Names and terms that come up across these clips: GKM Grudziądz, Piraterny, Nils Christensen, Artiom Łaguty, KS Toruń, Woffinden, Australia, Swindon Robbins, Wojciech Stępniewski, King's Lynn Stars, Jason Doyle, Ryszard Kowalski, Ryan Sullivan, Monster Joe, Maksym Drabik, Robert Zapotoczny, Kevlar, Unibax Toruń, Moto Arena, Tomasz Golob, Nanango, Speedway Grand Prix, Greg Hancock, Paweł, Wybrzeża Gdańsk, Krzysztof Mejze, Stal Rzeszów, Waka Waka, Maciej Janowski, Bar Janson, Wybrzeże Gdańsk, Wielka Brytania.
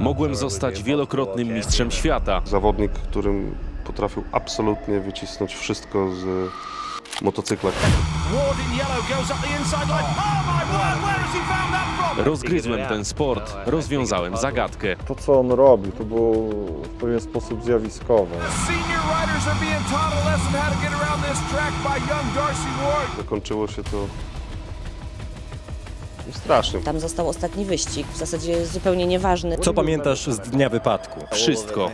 Mogłem zostać wielokrotnym mistrzem świata. Zawodnik, którym potrafił absolutnie wycisnąć wszystko z motocykla. Rozgryzłem ten sport, rozwiązałem zagadkę. To, co on robi, to było w pewien sposób zjawiskowe. Zakończyło się to strasznie. Tam został ostatni wyścig, w zasadzie zupełnie nieważny. Co pamiętasz z dnia wypadku? Wszystko.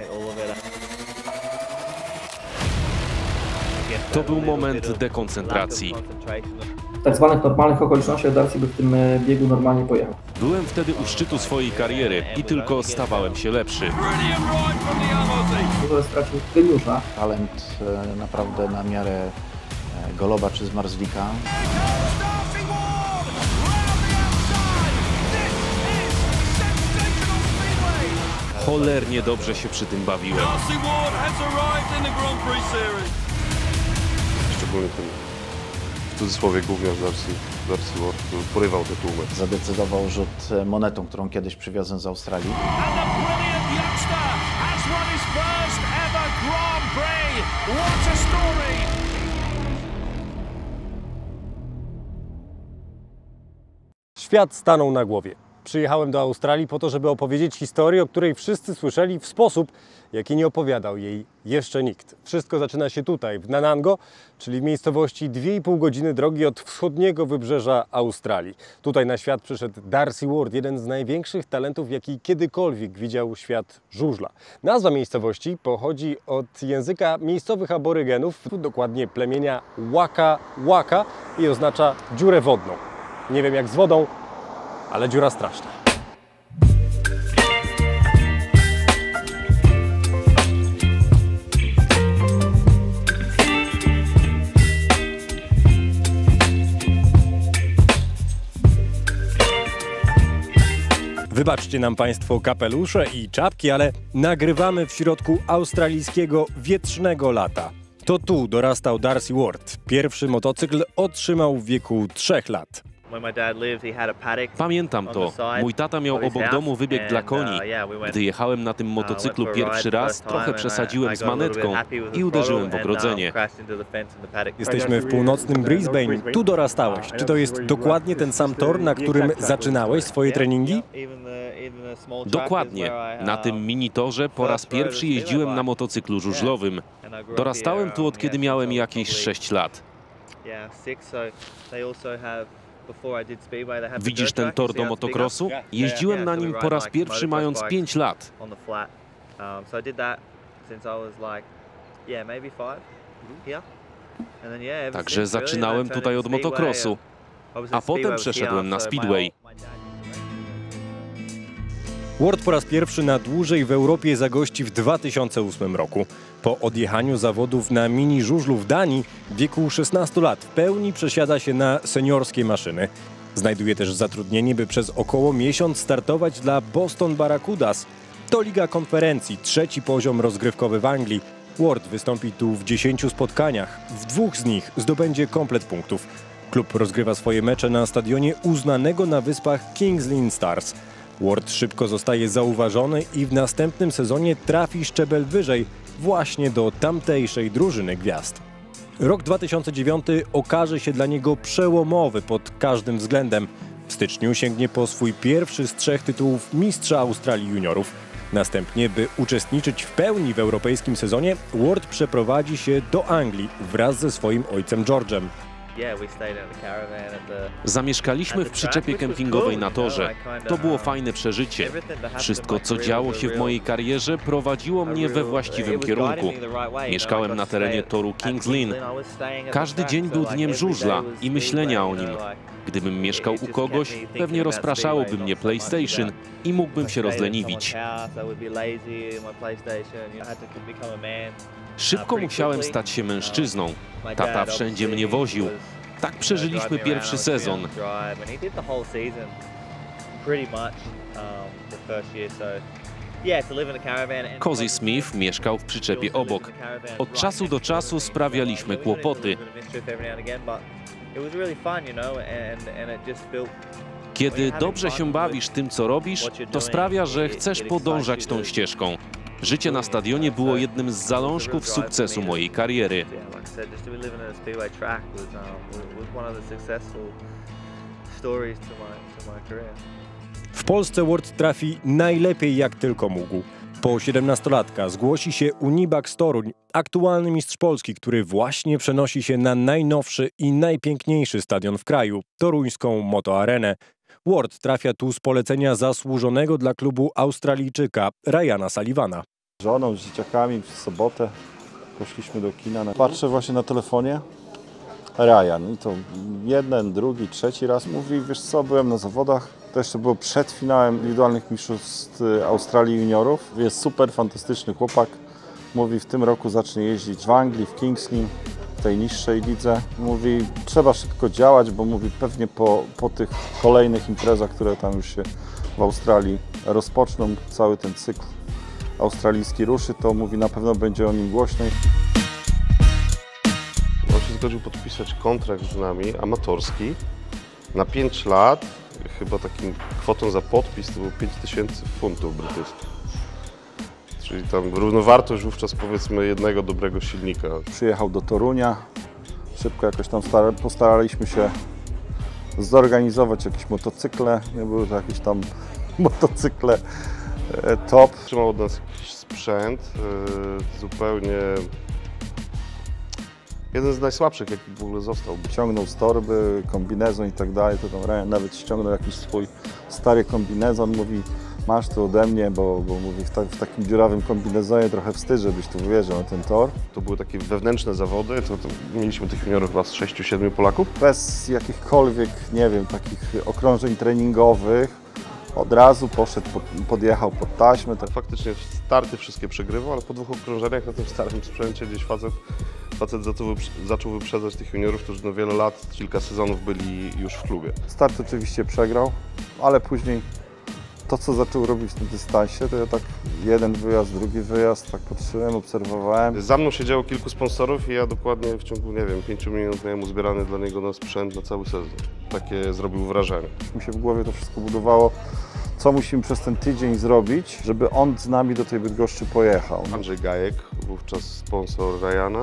To był moment dekoncentracji. W tak zwanych normalnych okolicznościach Darcy by w tym biegu normalnie pojechał. Byłem wtedy u szczytu swojej kariery i tylko stawałem się lepszy. Dużo stracił geniusza. Talent naprawdę na miarę Goloba czy Zmarzlika. Cholernie dobrze się przy tym bawiłem. Szczególnie ten, w cudzysłowie, gówniarz Darcy Ward, który porywał te tłumy. Zadecydował rzut monetą, którą kiedyś przywiozłem z Australii. Świat stanął na głowie. Przyjechałem do Australii po to, żeby opowiedzieć historię, o której wszyscy słyszeli w sposób, jaki nie opowiadał jej jeszcze nikt. Wszystko zaczyna się tutaj, w Nanango, czyli w miejscowości 2,5 godziny drogi od wschodniego wybrzeża Australii. Tutaj na świat przyszedł Darcy Ward, jeden z największych talentów, jaki kiedykolwiek widział świat żużla. Nazwa miejscowości pochodzi od języka miejscowych aborygenów, dokładnie plemienia Waka Waka, i oznacza dziurę wodną. Nie wiem jak z wodą, ale dziura straszna. Wybaczcie nam Państwo kapelusze i czapki, ale nagrywamy w środku australijskiego wietrznego lata. To tu dorastał Darcy Ward. Pierwszy motocykl otrzymał w wieku 3 lat. Pamiętam to. Mój tata miał obok domu wybieg dla koni. Gdy jechałem na tym motocyklu pierwszy raz, trochę przesadziłem z manetką i uderzyłem w ogrodzenie. Jesteśmy w północnym Brisbane. Tu dorastałeś. Czy to jest dokładnie ten sam tor, na którym zaczynałeś swoje treningi? Dokładnie. Na tym mini torze po raz pierwszy jeździłem na motocyklu żużlowym. Dorastałem tu od kiedy miałem jakieś 6 lat. Widzisz ten tor do motocrossu? Jeździłem na nim po raz pierwszy mając 5 lat. Także zaczynałem tutaj od motocrossu, a potem przeszedłem na Speedway. Ward po raz pierwszy na dłużej w Europie zagości w 2008 roku. Po odjechaniu zawodów na mini żużlu w Danii w wieku 16 lat w pełni przesiada się na seniorskie maszyny. Znajduje też zatrudnienie, by przez około miesiąc startować dla Boston Barracudas. To Liga Konferencji, 3. poziom rozgrywkowy w Anglii. Ward wystąpi tu w 10 spotkaniach. W 2 z nich zdobędzie komplet punktów. Klub rozgrywa swoje mecze na stadionie uznanego na wyspach King's Lynn Stars. Ward szybko zostaje zauważony i w następnym sezonie trafi szczebel wyżej, właśnie do tamtejszej drużyny gwiazd. Rok 2009 okaże się dla niego przełomowy pod każdym względem. W styczniu sięgnie po swój pierwszy z 3 tytułów mistrza Australii juniorów. Następnie, by uczestniczyć w pełni w europejskim sezonie, Ward przeprowadzi się do Anglii wraz ze swoim ojcem George'em. Zamieszkaliśmy w przyczepie kempingowej na torze. To było fajne przeżycie. Wszystko, co działo się w mojej karierze, prowadziło mnie we właściwym kierunku. Mieszkałem na terenie toru King's Lynn. Każdy dzień był dniem żużla i myślenia o nim. Gdybym mieszkał u kogoś, pewnie rozpraszałoby mnie PlayStation i mógłbym się rozleniwić. Szybko musiałem stać się mężczyzną. Tata wszędzie mnie woził. Tak przeżyliśmy pierwszy sezon. Cozy Smith mieszkał w przyczepie obok. Od czasu do czasu sprawialiśmy kłopoty. Kiedy dobrze się bawisz tym, co robisz, to sprawia, że chcesz podążać tą ścieżką. Życie na stadionie było jednym z zalążków sukcesu mojej kariery. W Polsce Ward trafi najlepiej jak tylko mógł. Po 17-latka zgłosi się Unibax Toruń, aktualny mistrz Polski, który właśnie przenosi się na najnowszy i najpiękniejszy stadion w kraju, toruńską Moto Arenę. Ward trafia tu z polecenia zasłużonego dla klubu Australijczyka Ryana Sullivana. Z żoną, z dzieciakami w sobotę poszliśmy do kina. Patrzę właśnie na telefonie. Ryan, i to jeden, drugi, trzeci raz mówi, wiesz co, byłem na zawodach, to jeszcze było przed finałem indywidualnych mistrzostw Australii juniorów, jest super, fantastyczny chłopak, mówi, w tym roku zacznie jeździć w Anglii, w King's Lynn, w tej niższej lidze, mówi, trzeba szybko działać, bo mówi, pewnie po tych kolejnych imprezach, które tam już się w Australii rozpoczną, cały ten cykl australijski ruszy, to mówi, na pewno będzie o nim głośniej. Zgodził podpisać kontrakt z nami, amatorski, na 5 lat, chyba takim kwotą za podpis to było 5000 funtów brytyjskich. Czyli tam równowartość wówczas powiedzmy jednego dobrego silnika. Przyjechał do Torunia, szybko jakoś tam postaraliśmy się zorganizować jakieś motocykle, nie były to jakieś tam motocykle top. Trzymał od nas jakiś sprzęt, zupełnie... Jeden z najsłabszych, jaki w ogóle został. Ciągnął z torby, kombinezon i tak dalej, to tam Ryan nawet ściągnął jakiś swój stary kombinezon, mówi, masz to ode mnie, bo mówi, w takim dziurawym kombinezonie trochę wstyd, żebyś tu wyjeżdżał na ten tor. To były takie wewnętrzne zawody, to mieliśmy tych juniorów chyba z 6-7 Polaków. Bez jakichkolwiek, nie wiem, takich okrążeń treningowych, od razu poszedł, podjechał pod taśmę. Tak. Faktycznie starty wszystkie przegrywał, ale po dwóch okrążeniach na tym starym sprzęcie gdzieś facet zaczął wyprzedzać tych juniorów, którzy no wiele lat, kilka sezonów byli już w klubie. Start oczywiście przegrał, ale później to, co zaczął robić na dystansie, to ja tak jeden wyjazd, drugi wyjazd, tak patrzyłem, obserwowałem. Za mną siedziało kilku sponsorów i ja dokładnie w ciągu, nie wiem, 5 minut miałem uzbierany dla niego na sprzęt na cały sezon. Takie zrobił wrażenie. Mi się w głowie to wszystko budowało, co musimy przez ten tydzień zrobić, żeby on z nami do tej Bydgoszczy pojechał. Andrzej Gajek, wówczas sponsor Ryana,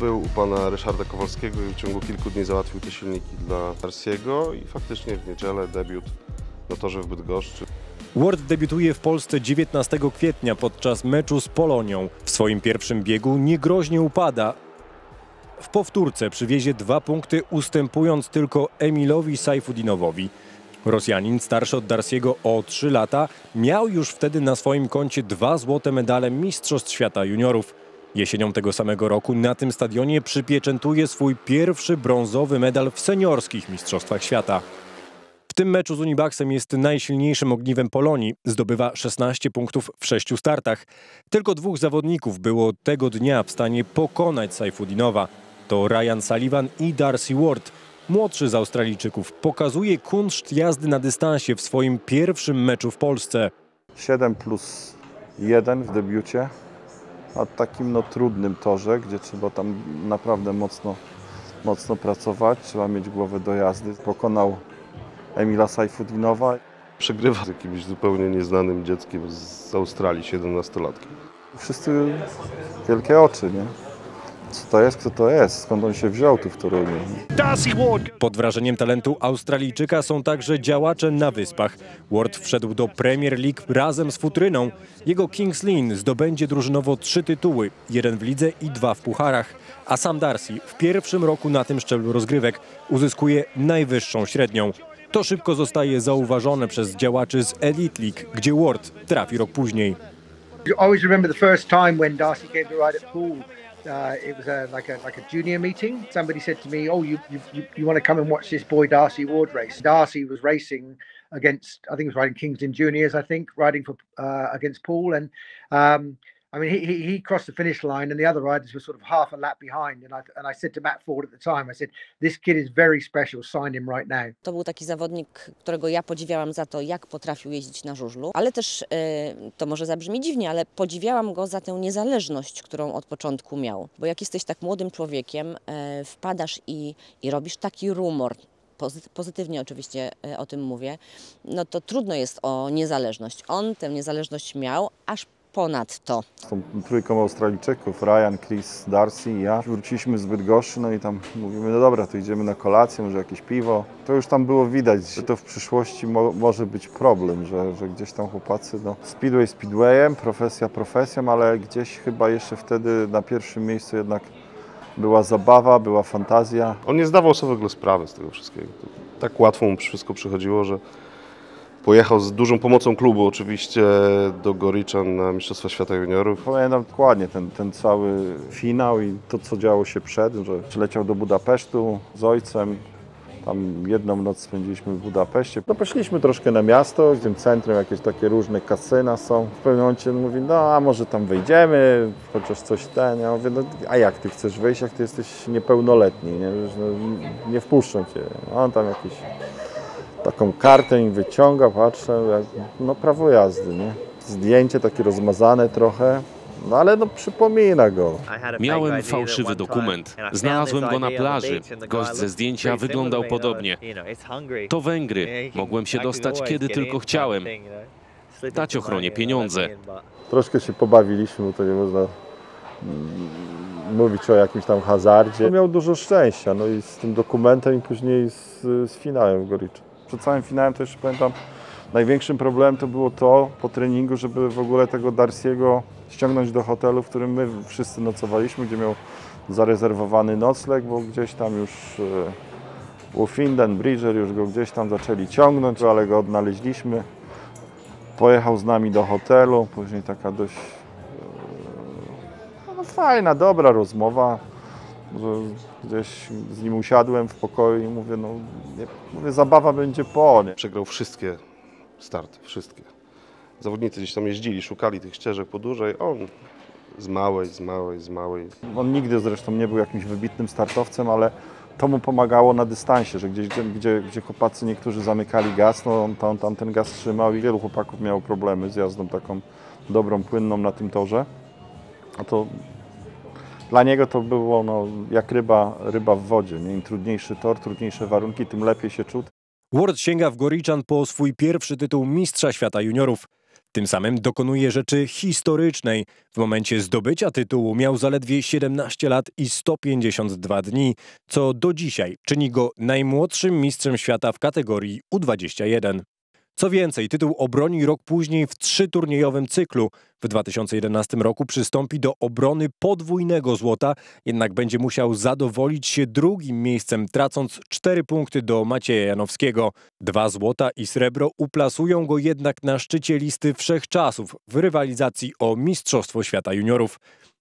był u pana Ryszarda Kowalskiego i w ciągu kilku dni załatwił te silniki dla Darcy'ego i faktycznie w niedzielę debiut na torze w Bydgoszczy. Ward debiutuje w Polsce 19 kwietnia podczas meczu z Polonią. W swoim pierwszym biegu niegroźnie upada. W powtórce przywiezie 2 punkty, ustępując tylko Emilowi Sajfutdinowowi. Rosjanin, starszy od Darcy'ego o 3 lata, miał już wtedy na swoim koncie 2 złote medale Mistrzostw Świata Juniorów. Jesienią tego samego roku na tym stadionie przypieczętuje swój pierwszy brązowy medal w seniorskich Mistrzostwach Świata. W tym meczu z Unibaxem jest najsilniejszym ogniwem Polonii. Zdobywa 16 punktów w 6 startach. Tylko 2 zawodników było tego dnia w stanie pokonać Sajfutdinowa. To Ryan Sullivan i Darcy Ward. Młodszy z Australijczyków pokazuje kunszt jazdy na dystansie w swoim pierwszym meczu w Polsce. 7+1 w debiucie. A takim no trudnym torze, gdzie trzeba tam naprawdę mocno pracować, trzeba mieć głowę do jazdy. Pokonał Emila Sajfutdinowa. Przegrywa z jakimś zupełnie nieznanym dzieckiem z Australii, 17-latkiem. Wszyscy wielkie oczy, nie? Co to jest, kto to jest, skąd on się wziął tu w Toruniu. Pod wrażeniem talentu Australijczyka są także działacze na Wyspach. Ward wszedł do Premier League razem z futryną. Jego King's Lynn zdobędzie drużynowo 3 tytuły, 1 w lidze i 2 w pucharach. A sam Darcy w pierwszym roku na tym szczeblu rozgrywek uzyskuje najwyższą średnią. To szybko zostaje zauważone przez działaczy z Elite League, gdzie Ward trafi rok później. It was like a junior meeting. Somebody said to me, "Oh, you want to come and watch this boy Darcy Ward race?" Darcy was racing against, I think, he was riding King's Lynn Juniors. I think riding for against Pool, and I mean, he crossed the finish line, and the other riders were sort of half a lap behind. And I said to Matt Ford at the time, I said, "This kid is very special. Sign him right now." To był taki zawodnik, którego ja podziwiałam za to, jak potrafił jeździć na żużlu, ale też, to może zabrzmi dziwnie, ale podziwiałam go za tę niezależność, którą od początku miał. Bo jak jesteś tak młodym człowiekiem, wpadasz i robisz taki rumor, pozytywnie oczywiście o tym mówię, no to trudno jest o niezależność. On tę niezależność miał aż ponadto. Z tą trójką Australijczyków, Ryan, Chris, Darcy i ja, wróciliśmy z Bydgoszczy, no i tam mówimy, no dobra, to idziemy na kolację, może jakieś piwo. To już tam było widać, że to w przyszłości może być problem, że gdzieś tam chłopacy, no Speedway Speedwayem, profesja profesją, ale gdzieś chyba jeszcze wtedy na pierwszym miejscu jednak była zabawa, była fantazja. On nie zdawał sobie w ogóle sprawy z tego wszystkiego. Tak łatwo mu wszystko przychodziło, że pojechał z dużą pomocą klubu oczywiście do Gorican na Mistrzostwa Świata Juniorów. Pamiętam dokładnie ten cały finał i to, co działo się przed, że przyleciał do Budapesztu z ojcem. Tam jedną noc spędziliśmy w Budapeszcie. No poszliśmy troszkę na miasto, w tym centrum jakieś takie różne kasyna są. W pewnym momencie mówi, no a może tam wejdziemy, chociaż coś ten. Ja mówię, no a jak ty chcesz wejść, jak ty jesteś niepełnoletni, nie, nie wpuszczą cię. On tam jakiś taką kartę im wyciąga, patrzę, no prawo jazdy, nie? Zdjęcie takie rozmazane trochę. No ale no przypomina go. Miałem fałszywy dokument. Znalazłem go na plaży. Gość ze zdjęcia wyglądał podobnie. To Węgry. Mogłem się dostać kiedy tylko chciałem. Dać ochronie pieniądze. Troszkę się pobawiliśmy, bo to nie można mówić o jakimś tam hazardzie. Miał dużo szczęścia, no i z tym dokumentem i później z finałem w Goriczy. Przed całym finałem to jeszcze pamiętam, największym problemem to było to po treningu, żeby w ogóle tego Darcy'ego ściągnąć do hotelu, w którym my wszyscy nocowaliśmy, gdzie miał zarezerwowany nocleg, bo gdzieś tam już Ufinden, Bridger już go gdzieś tam zaczęli ciągnąć, ale go odnaleźliśmy. Pojechał z nami do hotelu, później taka dość no, fajna, dobra rozmowa. Gdzieś z nim usiadłem w pokoju i mówię, no mówię, zabawa będzie po nie. Przegrał wszystkie starty, wszystkie. Zawodnicy gdzieś tam jeździli, szukali tych ścieżek po dużej, on z małej. On nigdy zresztą nie był jakimś wybitnym startowcem, ale to mu pomagało na dystansie, że gdzieś, gdzie chłopacy niektórzy zamykali gaz, no on tam ten gaz trzymał i wielu chłopaków miało problemy z jazdą taką dobrą, płynną na tym torze. A to dla niego to było no, jak ryba w wodzie. Im trudniejszy tor, trudniejsze warunki, tym lepiej się czuł. Ward sięga w Gorican po swój pierwszy tytuł Mistrza Świata Juniorów. Tym samym dokonuje rzeczy historycznej. W momencie zdobycia tytułu miał zaledwie 17 lat i 152 dni, co do dzisiaj czyni go najmłodszym mistrzem świata w kategorii U21. Co więcej, tytuł obroni rok później w trzyturniejowym cyklu. W 2011 roku przystąpi do obrony podwójnego złota, jednak będzie musiał zadowolić się drugim miejscem, tracąc 4 punkty do Macieja Janowskiego. 2 złota i srebro uplasują go jednak na szczycie listy wszechczasów w rywalizacji o Mistrzostwo Świata Juniorów.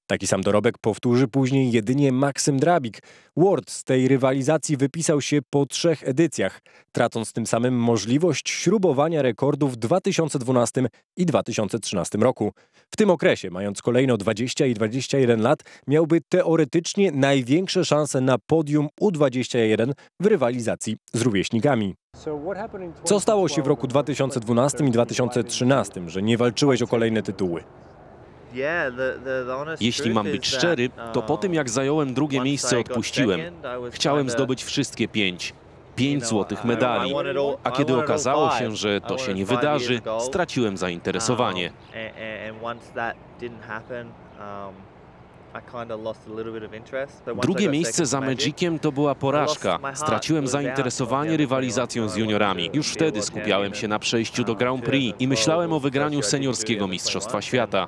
Taki sam dorobek powtórzy później jedynie Maksym Drabik. Ward z tej rywalizacji wypisał się po 3 edycjach, tracąc tym samym możliwość śrubowania rekordów w 2012 i 2013 roku. W tym okresie, mając kolejno 20 i 21 lat, miałby teoretycznie największe szanse na podium U21 w rywalizacji z rówieśnikami. Co stało się w roku 2012 i 2013, że nie walczyłeś o kolejne tytuły? Jeśli mam być szczery, to po tym jak zająłem drugie miejsce odpuściłem. Chciałem zdobyć wszystkie 5 złotych medali, a kiedy okazało się, że to się nie wydarzy, straciłem zainteresowanie. Drugie miejsce za Magiciem to była porażka. Straciłem zainteresowanie rywalizacją z juniorami. Już wtedy skupiałem się na przejściu do Grand Prix i myślałem o wygraniu seniorskiego Mistrzostwa Świata.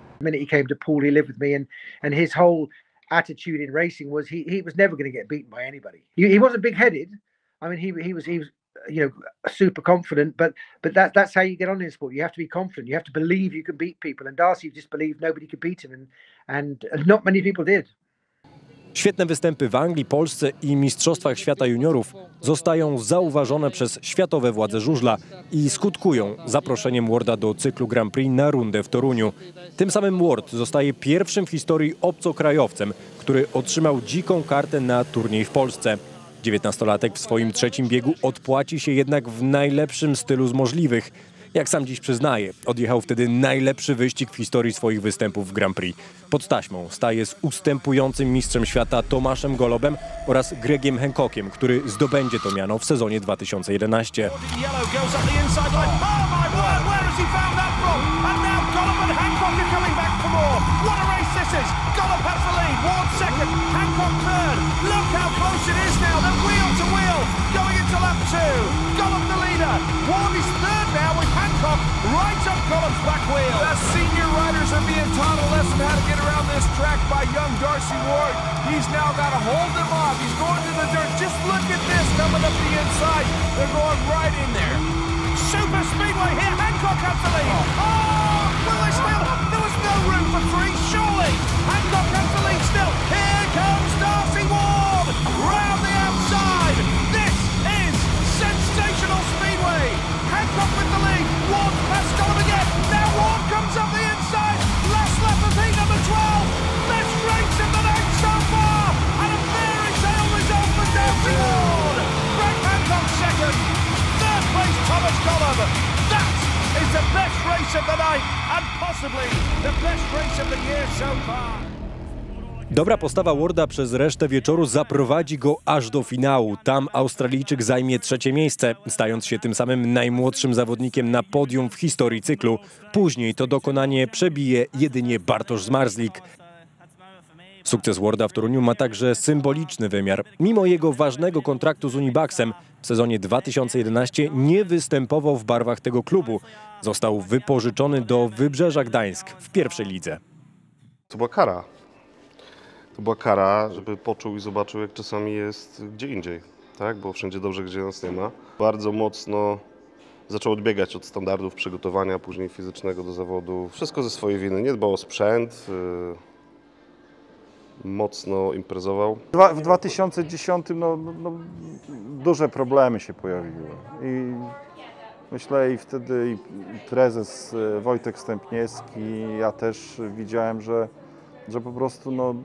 Super confident, but that's how you get on in sport. You have to be confident. You have to believe you can beat people. And Darcy just believed nobody could beat him, and not many people did. Świetne występy w Anglii, Polsce i Mistrzostwach Świata Juniorów zostają zauważone przez światowe władze żużla i skutkują zaproszeniem Warda do cyklu Grand Prix na rundę w Toruniu. Tym samym Ward zostaje pierwszym w historii obcokrajowcem, który otrzymał dziką kartę na turniej w Polsce. 19-latek w swoim 3. biegu odpłaci się jednak w najlepszym stylu z możliwych. Jak sam dziś przyznaje, odjechał wtedy najlepszy wyścig w historii swoich występów w Grand Prix. Pod taśmą staje z ustępującym mistrzem świata Tomaszem Golobem oraz Gregiem Hancockiem, który zdobędzie to miano w sezonie 2011. Dobra postawa Warda przez resztę wieczoru zaprowadzi go aż do finału. Tam Australijczyk zajmie trzecie miejsce, stając się tym samym najmłodszym zawodnikiem na podium w historii cyklu. Później to dokonanie przebije jedynie Bartosz Zmarzlik. Sukces Warda w Toruniu ma także symboliczny wymiar. Mimo jego ważnego kontraktu z Unibaxem w sezonie 2011 nie występował w barwach tego klubu. Został wypożyczony do Wybrzeża Gdańsk w pierwszej lidze. To była kara. To była kara, żeby poczuł i zobaczył, jak czasami jest gdzie indziej, tak? Bo wszędzie dobrze, gdzie nas nie ma. Bardzo mocno zaczął odbiegać od standardów przygotowania, później fizycznego do zawodu. Wszystko ze swojej winy. Nie dbał o sprzęt. Mocno imprezował. W 2010 duże problemy się pojawiły. I myślę, i wtedy prezes Wojciech Stępniewski, ja też widziałem, że po prostu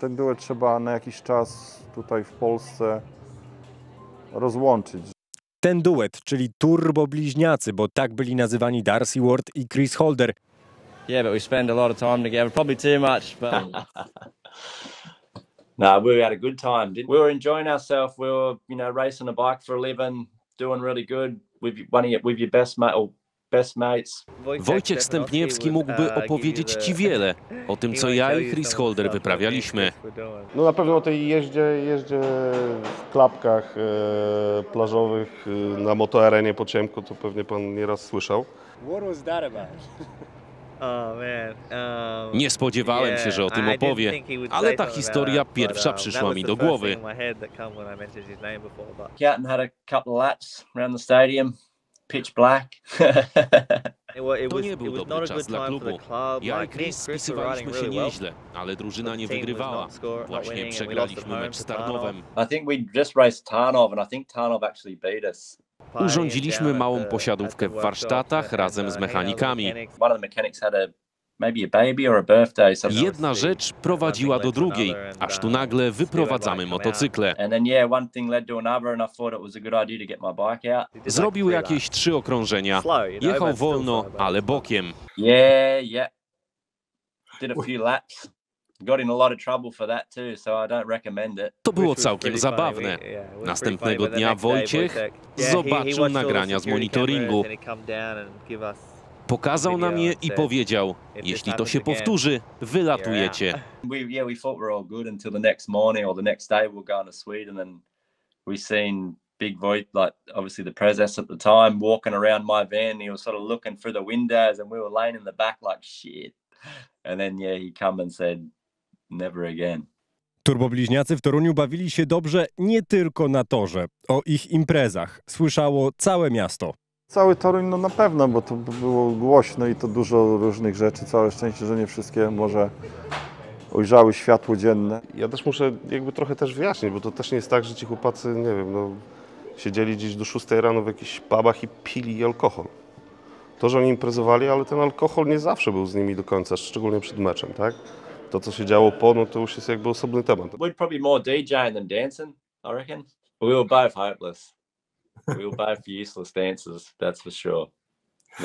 ten duet trzeba na jakiś czas tutaj w Polsce rozłączyć. Ten duet, czyli turbobliźniacy, bo tak byli nazywani Darcy Ward i Chris Holder. Yeah, but we spend a lot of time together, probably too much, but... No, we had a good time. We were enjoying ourselves. We were, racing a bike for a living, doing really good with your best mate or best mates. Wojciech Stępniewski mógłby opowiedzieć Ci wiele o tym, co ja i Chris Holder wyprawialiśmy. No na pewno o tej jeździe w klapkach plażowych na Moto Arenie po ciemku, to pewnie Pan nieraz słyszał. What was that about? Nie spodziewałem się, że o tym opowie, ale ta historia pierwsza przyszła mi do głowy. To nie był dobry czas dla klubu. Ja i Chris spisywaliśmy się nieźle, ale drużyna nie wygrywała. Właśnie przegraliśmy mecz z Tarnowem. Urządziliśmy małą posiadówkę w warsztatach razem z mechanikami. Jedna rzecz prowadziła do drugiej, aż tu nagle wyprowadzamy motocykle. Zrobił jakieś 3 okrążenia. Jechał wolno, ale bokiem. To było całkiem zabawne. Następnego dnia Wojciech zobaczył nagrania z monitoringu. Pokazał nam je i powiedział, jeśli to się powtórzy, wylatujecie. Big voice, like obviously the president at the time, walking around my van. He was sort of looking through the windows, and we were laying in the back like shit. And then yeah, he come and said, never again. Turbobliźniacy w Toruniu bawili się dobrze nie tylko na torze. O ich imprezach słyszało całe miasto. Cały Toruń, na pewno, bo to było głośno i to dużo różnych rzeczy. Całe szczęście, że nie wszystkie może ujrzały światło dzienne. Ja też muszę jakby trochę też wyjaśnić, bo to też nie jest tak, że ci chłopacy, nie wiem, siedzieli gdzieś do 6 rano w jakichś pubach i pili alkohol. To, że oni imprezowali, ale ten alkohol nie zawsze był z nimi do końca, szczególnie przed meczem, tak? To, co się działo po, to już jest jakby osobny temat. We're probably more DJing than dancing, I reckon. We were both hopeless. We were both useless dancers, that's for sure. I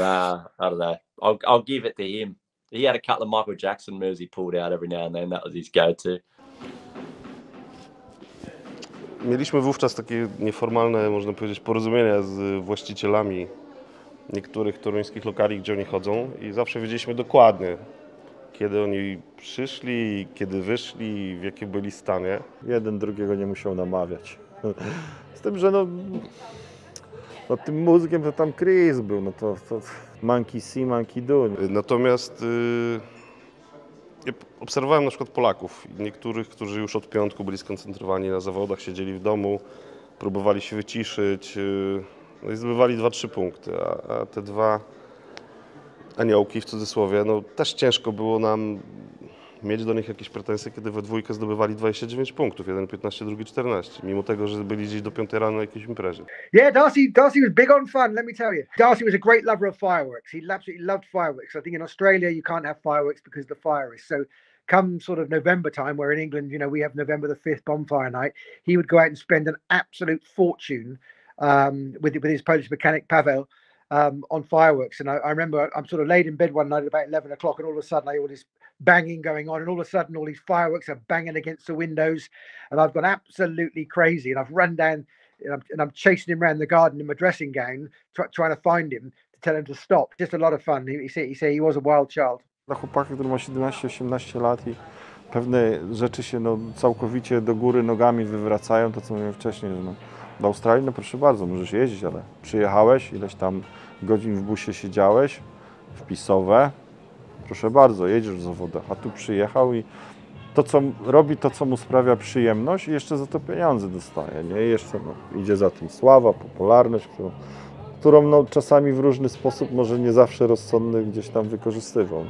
don't know. I'll give it to him. He had a couple of Michael Jackson moves he pulled out every now and then. That was his go-to. Mieliśmy wówczas takie nieformalne, można powiedzieć, porozumienia z właścicielami niektórych toruńskich lokali, gdzie oni chodzą, i zawsze wiedzieliśmy dokładnie, kiedy oni przyszli, kiedy wyszli, w jakim byli stanie. Jeden drugiego nie musiał namawiać. Z tym, że no tym muzykiem to tam Chris był, no to monkey see, monkey do. Natomiast ja obserwowałem na przykład Polaków, niektórych, którzy już od piątku byli skoncentrowani na zawodach, siedzieli w domu, próbowali się wyciszyć, no i zdobywali 2-3 punkty, a te dwa aniołki w cudzysłowie, no też ciężko było nam mieć do nich jakieś pretensje, kiedy we dwójkę zdobywali 29 punktów, jeden 15, drugi 14, mimo tego, że byli gdzieś do 5 rano na jakiejś imprezie. Yeah, Darcy was big on fun, let me tell you. Darcy was a great lover of fireworks. He absolutely loved fireworks. I think in Australia you can't have fireworks because the fire is so... Come sort of November time, where in England, you know, we have November the 5th bonfire night, he would go out and spend an absolute fortune with his Polish mechanic Paweł on fireworks. And I remember I'm sort of laid in bed one night at about 11 o'clock, and all of a sudden I hear all this banging going on, and all of a sudden all these fireworks are banging against the windows, and I've gone absolutely crazy, and I've run down, and I'm chasing him around the garden in my dressing gown, trying to find him to tell him to stop. Just a lot of fun. He was a wild child. Dla chłopaka, który ma 17-18 lat i pewne rzeczy się całkowicie do góry nogami wywracają, to co mówiłem wcześniej, że do Australii, proszę bardzo, możesz jeździć, ale przyjechałeś, ileś tam godzin w busie siedziałeś, wpisowe, proszę bardzo, jedziesz w zawodach, a tu przyjechał i to, co robi, to, co mu sprawia przyjemność, i jeszcze za to pieniądze dostaje, nie? I jeszcze idzie za tym sława, popularność, którą czasami w różny sposób, może nie zawsze rozsądny, gdzieś tam wykorzystywał.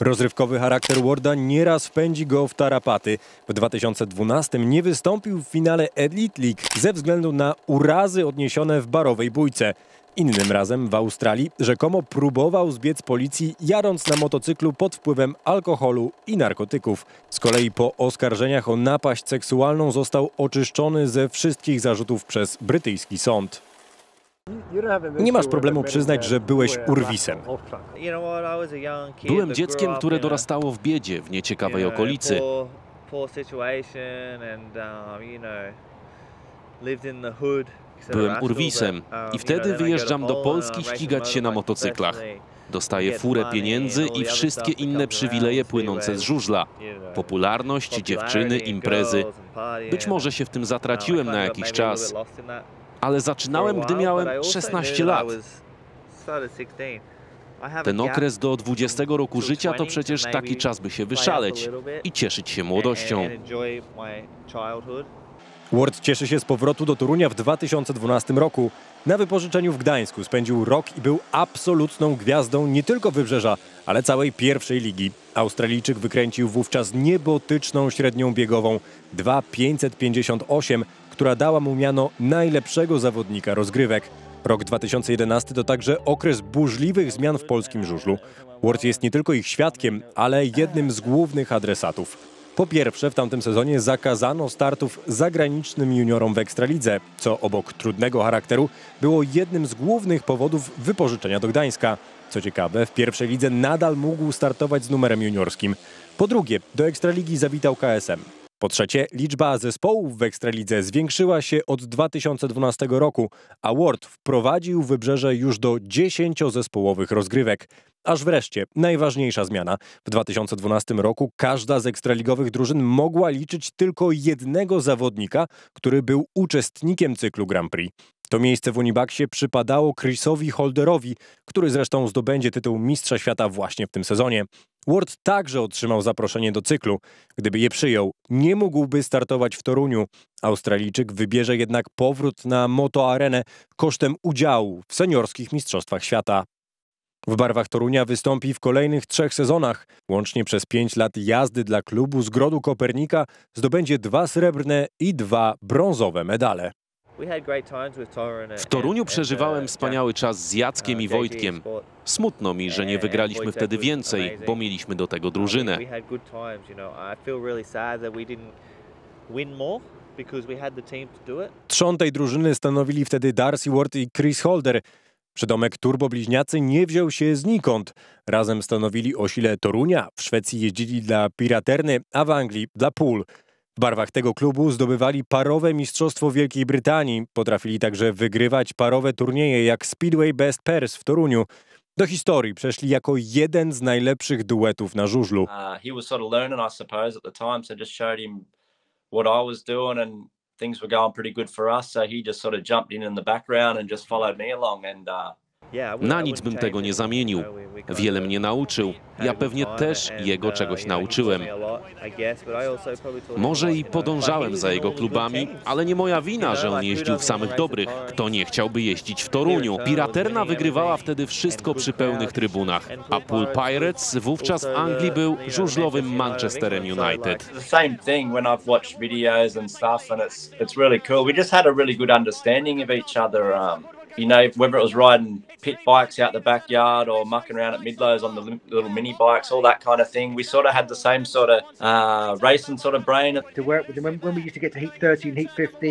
Rozrywkowy charakter Warda nieraz wpędzi go w tarapaty. W 2012 nie wystąpił w finale Elite League ze względu na urazy odniesione w barowej bójce. Innym razem w Australii rzekomo próbował zbiec policji, jadąc na motocyklu pod wpływem alkoholu i narkotyków. Z kolei po oskarżeniach o napaść seksualną został oczyszczony ze wszystkich zarzutów przez brytyjski sąd. Nie masz problemu przyznać, że byłeś urwisem. Byłem dzieckiem, które dorastało w biedzie, w nieciekawej okolicy. Byłem urwisem i wtedy wyjeżdżam do Polski ścigać się na motocyklach. Dostaję furę pieniędzy i wszystkie inne przywileje płynące z żużla. Popularność, dziewczyny, imprezy. Być może się w tym zatraciłem na jakiś czas. Ale zaczynałem, gdy miałem 16 lat. Ten okres do 20 roku życia to przecież taki czas, by się wyszaleć i cieszyć się młodością. Ward cieszy się z powrotu do Torunia w 2012 roku. Na wypożyczeniu w Gdańsku spędził rok i był absolutną gwiazdą nie tylko Wybrzeża, ale całej pierwszej ligi. Australijczyk wykręcił wówczas niebotyczną średnią biegową 2,558, która dała mu miano najlepszego zawodnika rozgrywek. Rok 2011 to także okres burzliwych zmian w polskim żużlu. Ward jest nie tylko ich świadkiem, ale jednym z głównych adresatów. Po pierwsze, w tamtym sezonie zakazano startów zagranicznym juniorom w Ekstralidze, co obok trudnego charakteru było jednym z głównych powodów wypożyczenia do Gdańska. Co ciekawe, w pierwszej lidze nadal mógł startować z numerem juniorskim. Po drugie, do Ekstraligi zawitał KSM. Po trzecie, liczba zespołów w Ekstralidze zwiększyła się od 2012 roku, a Ward wprowadził Wybrzeże już do 10-zespołowych rozgrywek. Aż wreszcie, najważniejsza zmiana. W 2012 roku każda z ekstraligowych drużyn mogła liczyć tylko jednego zawodnika, który był uczestnikiem cyklu Grand Prix. To miejsce w Unibaxie przypadało Chrisowi Holderowi, który zresztą zdobędzie tytuł Mistrza Świata właśnie w tym sezonie. Ward także otrzymał zaproszenie do cyklu. Gdyby je przyjął, nie mógłby startować w Toruniu. Australijczyk wybierze jednak powrót na Moto Arenę kosztem udziału w seniorskich mistrzostwach świata. W barwach Torunia wystąpi w kolejnych 3 sezonach. Łącznie przez 5 lat jazdy dla klubu z Grodu Kopernika zdobędzie 2 srebrne i 2 brązowe medale. W Toruniu przeżywałem wspaniały czas z Jackiem i Wojtkiem. Smutno mi, że nie wygraliśmy wtedy więcej, bo mieliśmy do tego drużynę. Trzon tej drużyny stanowili wtedy Darcy Ward i Chris Holder. Przydomek turbobliźniacy nie wziął się znikąd. Razem stanowili o sile Torunia, w Szwecji jeździli dla Piraterny, a w Anglii dla Pool. W barwach tego klubu zdobywali parowe mistrzostwo Wielkiej Brytanii. Potrafili także wygrywać parowe turnieje jak Speedway Best Pairs w Toruniu. Do historii przeszli jako jeden z najlepszych duetów na żużlu. Things were going pretty good for us, so he just sort of jumped in the background and just followed me along. And na nic bym tego nie zamienił. Wiele mnie nauczył. Ja pewnie też jego czegoś nauczyłem. Może i podążałem za jego klubami, ale nie moja wina, że on jeździł w samych dobrych. Kto nie chciałby jeździć w Toruniu? Piraterna wygrywała wtedy wszystko przy pełnych trybunach, a Pool Pirates wówczas w Anglii był żużlowym Manchesterem United. You know, whether it was riding pit bikes out the backyard or mucking around at midlows on the little mini bikes, all that kind of thing, we sort of had the same sort of racing sort of brain. To work with them, when we used to get to heat 13, heat 15,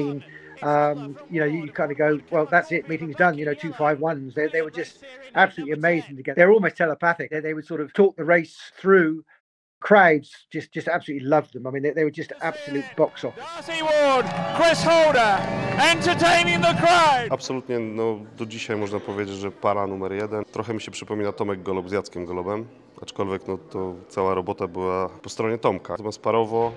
you know, you kind of go, well, that's it, meeting's done, you know, 2-5-1s. They were just absolutely amazing together. They're almost telepathic. They would sort of talk the race through. Crowds just absolutely loved them. I mean, they were just absolute box office. Darcy Ward, Chris Holder, entertaining the crowd. Absolutnie, no do dzisiaj można powiedzieć, że para numer jeden. Trochę mi się przypomina Tomek Golob z Jackiem Golobem, aczkolwiek no to cała robota była po stronie Tomka. Natomiast parowo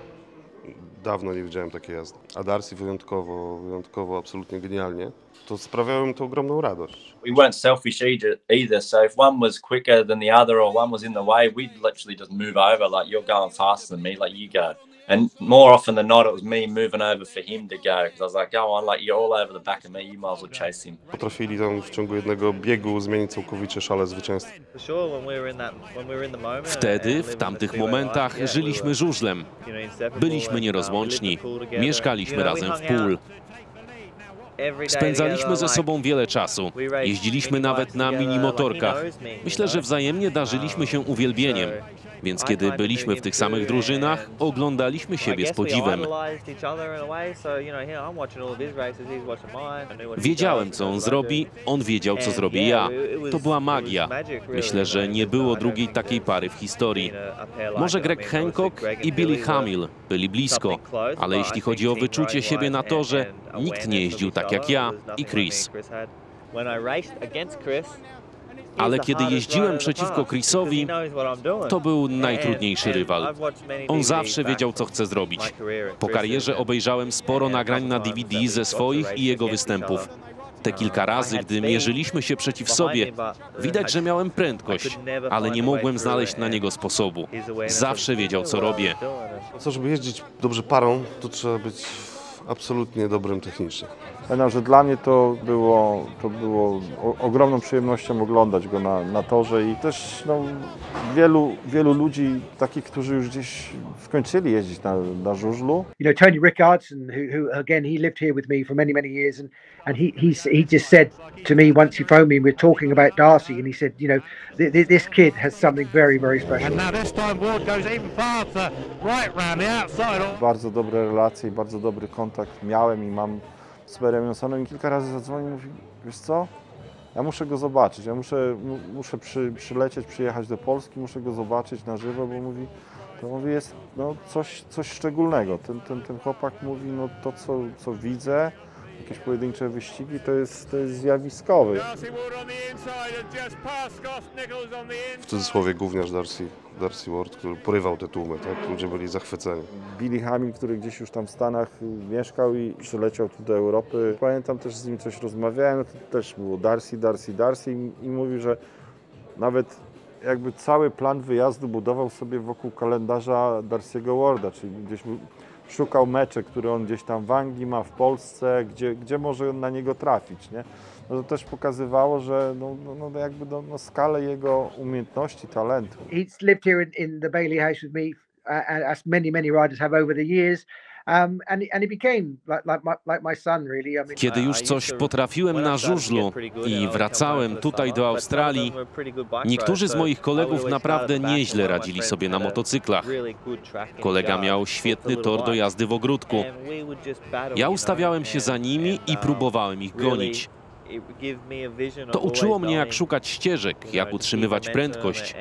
dawno nie widziałem takiej jazdy. A Darcy wyjątkowo, absolutnie genialnie. To sprawiało mi to ogromną radość. We weren't selfish either, so if one was quicker than the other or one was in the way, we'd literally just move over, like you're going faster than me, like you go. And more often than not, it was me moving over for him to go, because I was like, go on, like you're all over the back of me, you might as well chase him. Potrafili tam w ciągu jednego biegu zmienić całkowicie szale zwycięstwa. Wtedy, w tamtych momentach, żyliśmy żużlem. Byliśmy nierozłączni, mieszkaliśmy razem w Pool. Spędzaliśmy ze sobą wiele czasu. Jeździliśmy nawet na minimotorkach. Myślę, że wzajemnie darzyliśmy się uwielbieniem. Więc kiedy byliśmy w tych samych drużynach, oglądaliśmy siebie z podziwem. Wiedziałem, co on zrobi, on wiedział, co zrobię ja. To była magia. Myślę, że nie było drugiej takiej pary w historii. Może Greg Hancock i Billy Hamill byli blisko, ale jeśli chodzi o wyczucie siebie na torze, nikt nie jeździł tak jak ja i Chris. Ale kiedy jeździłem przeciwko Chrisowi, to był najtrudniejszy rywal. On zawsze wiedział, co chce zrobić. Po karierze obejrzałem sporo nagrań na DVD ze swoich i jego występów. Te kilka razy, gdy mierzyliśmy się przeciw sobie, widać, że miałem prędkość, ale nie mogłem znaleźć na niego sposobu. Zawsze wiedział, co robię. Co, żeby jeździć dobrze parą, to trzeba być absolutnie dobrym technicznie. Pamiętam, że dla mnie to było ogromną przyjemnością oglądać go na torze i też no, wielu ludzi takich, którzy już gdzieś skończyli jeździć na żużlu. You know, Tony Rickardson, who again he lived here with me for many years, and he just said to me once he phoned me, we're talking about Darcy, and he said, you know, this kid has something very special. And now this time Ward goes even faster, right round the outside. Bardzo dobre relacje, bardzo dobry kontakt miałem i mam z Barem Jansonem i kilka razy zadzwonił i mówi, wiesz co, ja muszę go zobaczyć, ja muszę przyjechać do Polski, muszę go zobaczyć na żywo, bo mówi, to mówi, jest no, coś szczególnego. Ten chłopak mówi, no to co widzę, jakieś pojedyncze wyścigi, to jest zjawiskowy. W cudzysłowie gówniarz Darcy Ward, który porywał te tłumy, tak? Ludzie byli zachwyceni. Billy Hamill, który gdzieś już tam w Stanach mieszkał i przyleciał tu do Europy. Pamiętam, też z nim coś rozmawiałem, to też było Darcy i mówił, że nawet jakby cały plan wyjazdu budował sobie wokół kalendarza Darcy'ego Warda, czyli gdzieś szukał mecze, które on gdzieś tam w Anglii ma, w Polsce, gdzie może na niego trafić, nie? No to też pokazywało, że no jakby skalę jego umiejętności, talentu. He's lived here in the Bailey House with me, as many riders have over the years. Kiedy już coś potrafiłem na żużlu i wracałem tutaj do Australii, niektórzy z moich kolegów naprawdę nieźle radzili sobie na motocyklach. Kolega miał świetny tor do jazdy w ogródku. Ja ustawiałem się za nimi i próbowałem ich gonić. To uczyło mnie, jak szukać ścieżek, jak utrzymywać prędkość.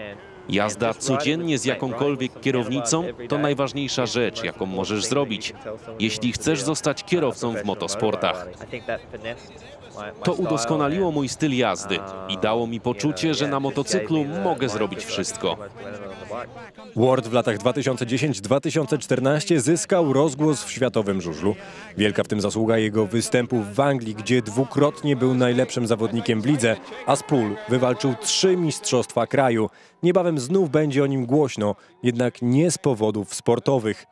Jazda codziennie z jakąkolwiek kierownicą to najważniejsza rzecz, jaką możesz zrobić, jeśli chcesz zostać kierowcą w motosportach. To udoskonaliło mój styl jazdy i dało mi poczucie, że na motocyklu mogę zrobić wszystko. Ward w latach 2010-2014 zyskał rozgłos w światowym żużlu. Wielka w tym zasługa jego występów w Anglii, gdzie dwukrotnie był najlepszym zawodnikiem w lidze, a z Pool wywalczył 3 mistrzostwa kraju. Niebawem znów będzie o nim głośno, jednak nie z powodów sportowych.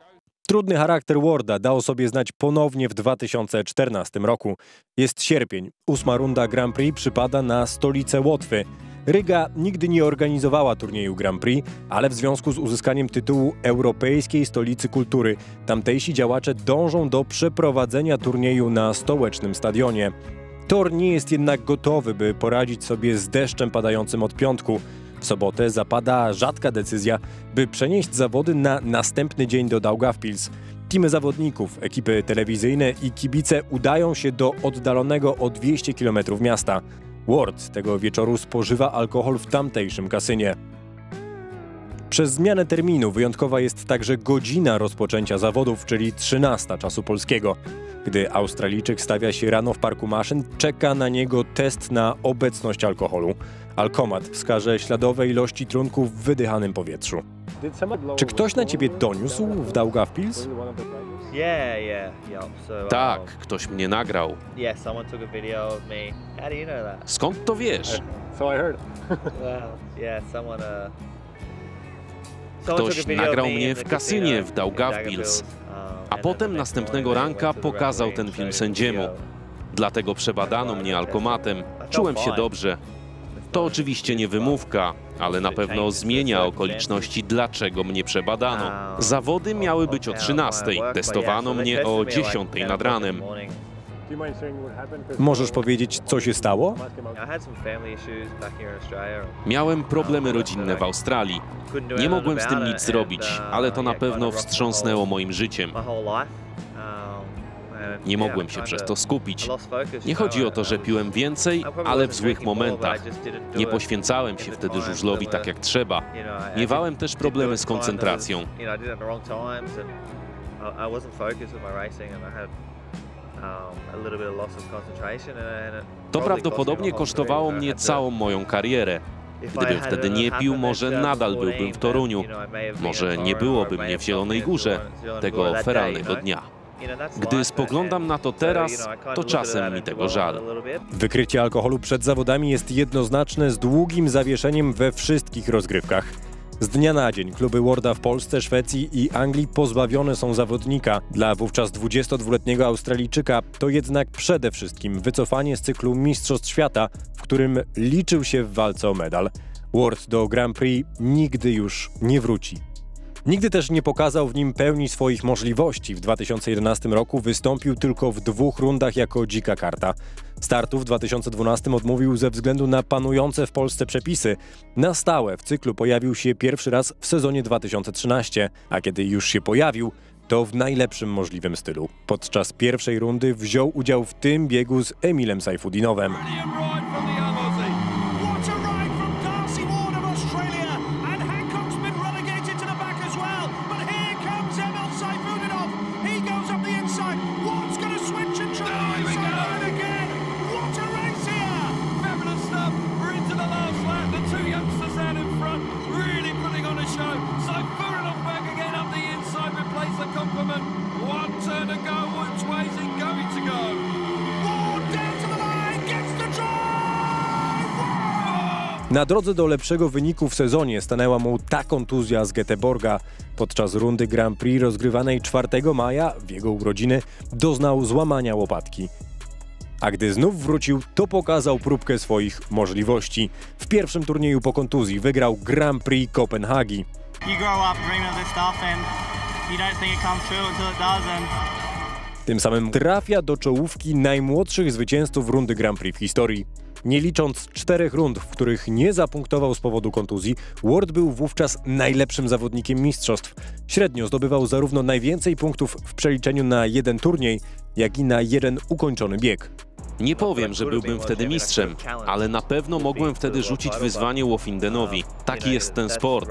Trudny charakter Warda dał sobie znać ponownie w 2014 roku. Jest sierpień, 8. runda Grand Prix przypada na stolicę Łotwy. Ryga nigdy nie organizowała turnieju Grand Prix, ale w związku z uzyskaniem tytułu Europejskiej Stolicy Kultury tamtejsi działacze dążą do przeprowadzenia turnieju na stołecznym stadionie. Tor nie jest jednak gotowy, by poradzić sobie z deszczem padającym od piątku. W sobotę zapada rzadka decyzja, by przenieść zawody na następny dzień do Daugavpils. Teamy zawodników, ekipy telewizyjne i kibice udają się do oddalonego o 200 km miasta. Ward tego wieczoru spożywa alkohol w tamtejszym kasynie. Przez zmianę terminu wyjątkowa jest także godzina rozpoczęcia zawodów, czyli 13 czasu polskiego. Gdy Australijczyk stawia się rano w parku maszyn, czeka na niego test na obecność alkoholu. Alkomat wskaże śladowe ilości trunków w wydychanym powietrzu. Czy ktoś na ciebie doniósł w Daugavpils? Tak, ktoś mnie nagrał. Skąd to wiesz? Ktoś nagrał mnie w kasynie w Daugavpils, a potem następnego ranka pokazał ten film sędziemu. Dlatego przebadano mnie alkomatem. Czułem się dobrze. To oczywiście nie wymówka, ale na pewno zmienia okoliczności, dlaczego mnie przebadano. Zawody miały być o 13:00, testowano mnie o 10:00 nad ranem. Możesz powiedzieć, co się stało? Miałem problemy rodzinne w Australii. Nie mogłem z tym nic zrobić, ale to na pewno wstrząsnęło moim życiem. Nie mogłem się przez to skupić. Nie chodzi o to, że piłem więcej, ale w złych momentach. Nie poświęcałem się wtedy żużlowi tak jak trzeba. Miewałem też problemy z koncentracją. To prawdopodobnie kosztowało mnie całą moją karierę. Gdybym wtedy nie pił, może nadal byłbym w Toruniu. Może nie byłoby mnie w Zielonej Górze, tego feralnego dnia. Gdy spoglądam na to teraz, to czasem mi tego żal. Wykrycie alkoholu przed zawodami jest jednoznaczne z długim zawieszeniem we wszystkich rozgrywkach. Z dnia na dzień kluby Warda w Polsce, Szwecji i Anglii pozbawione są zawodnika. Dla wówczas 22-letniego Australijczyka to jednak przede wszystkim wycofanie z cyklu Mistrzostw Świata, w którym liczył się w walce o medal. Ward do Grand Prix nigdy już nie wróci. Nigdy też nie pokazał w nim pełni swoich możliwości. W 2011 roku wystąpił tylko w 2 rundach jako dzika karta. Startu w 2012 odmówił ze względu na panujące w Polsce przepisy. Na stałe w cyklu pojawił się pierwszy raz w sezonie 2013, a kiedy już się pojawił, to w najlepszym możliwym stylu. Podczas pierwszej rundy wziął udział w tym biegu z Emilem Sajfutdinowem. Na drodze do lepszego wyniku w sezonie stanęła mu ta kontuzja z Göteborga. Podczas rundy Grand Prix rozgrywanej 4 maja w jego urodziny doznał złamania łopatki. A gdy znów wrócił, to pokazał próbkę swoich możliwości. W pierwszym turnieju po kontuzji wygrał Grand Prix Kopenhagi. Tym samym trafia do czołówki najmłodszych zwycięzców rundy Grand Prix w historii. Nie licząc 4 rund, w których nie zapunktował z powodu kontuzji, Ward był wówczas najlepszym zawodnikiem mistrzostw. Średnio zdobywał zarówno najwięcej punktów w przeliczeniu na 1 turniej, jak i na 1 ukończony bieg. Nie powiem, że byłbym wtedy mistrzem, ale na pewno mogłem wtedy rzucić wyzwanie Woffindenowi. Taki jest ten sport.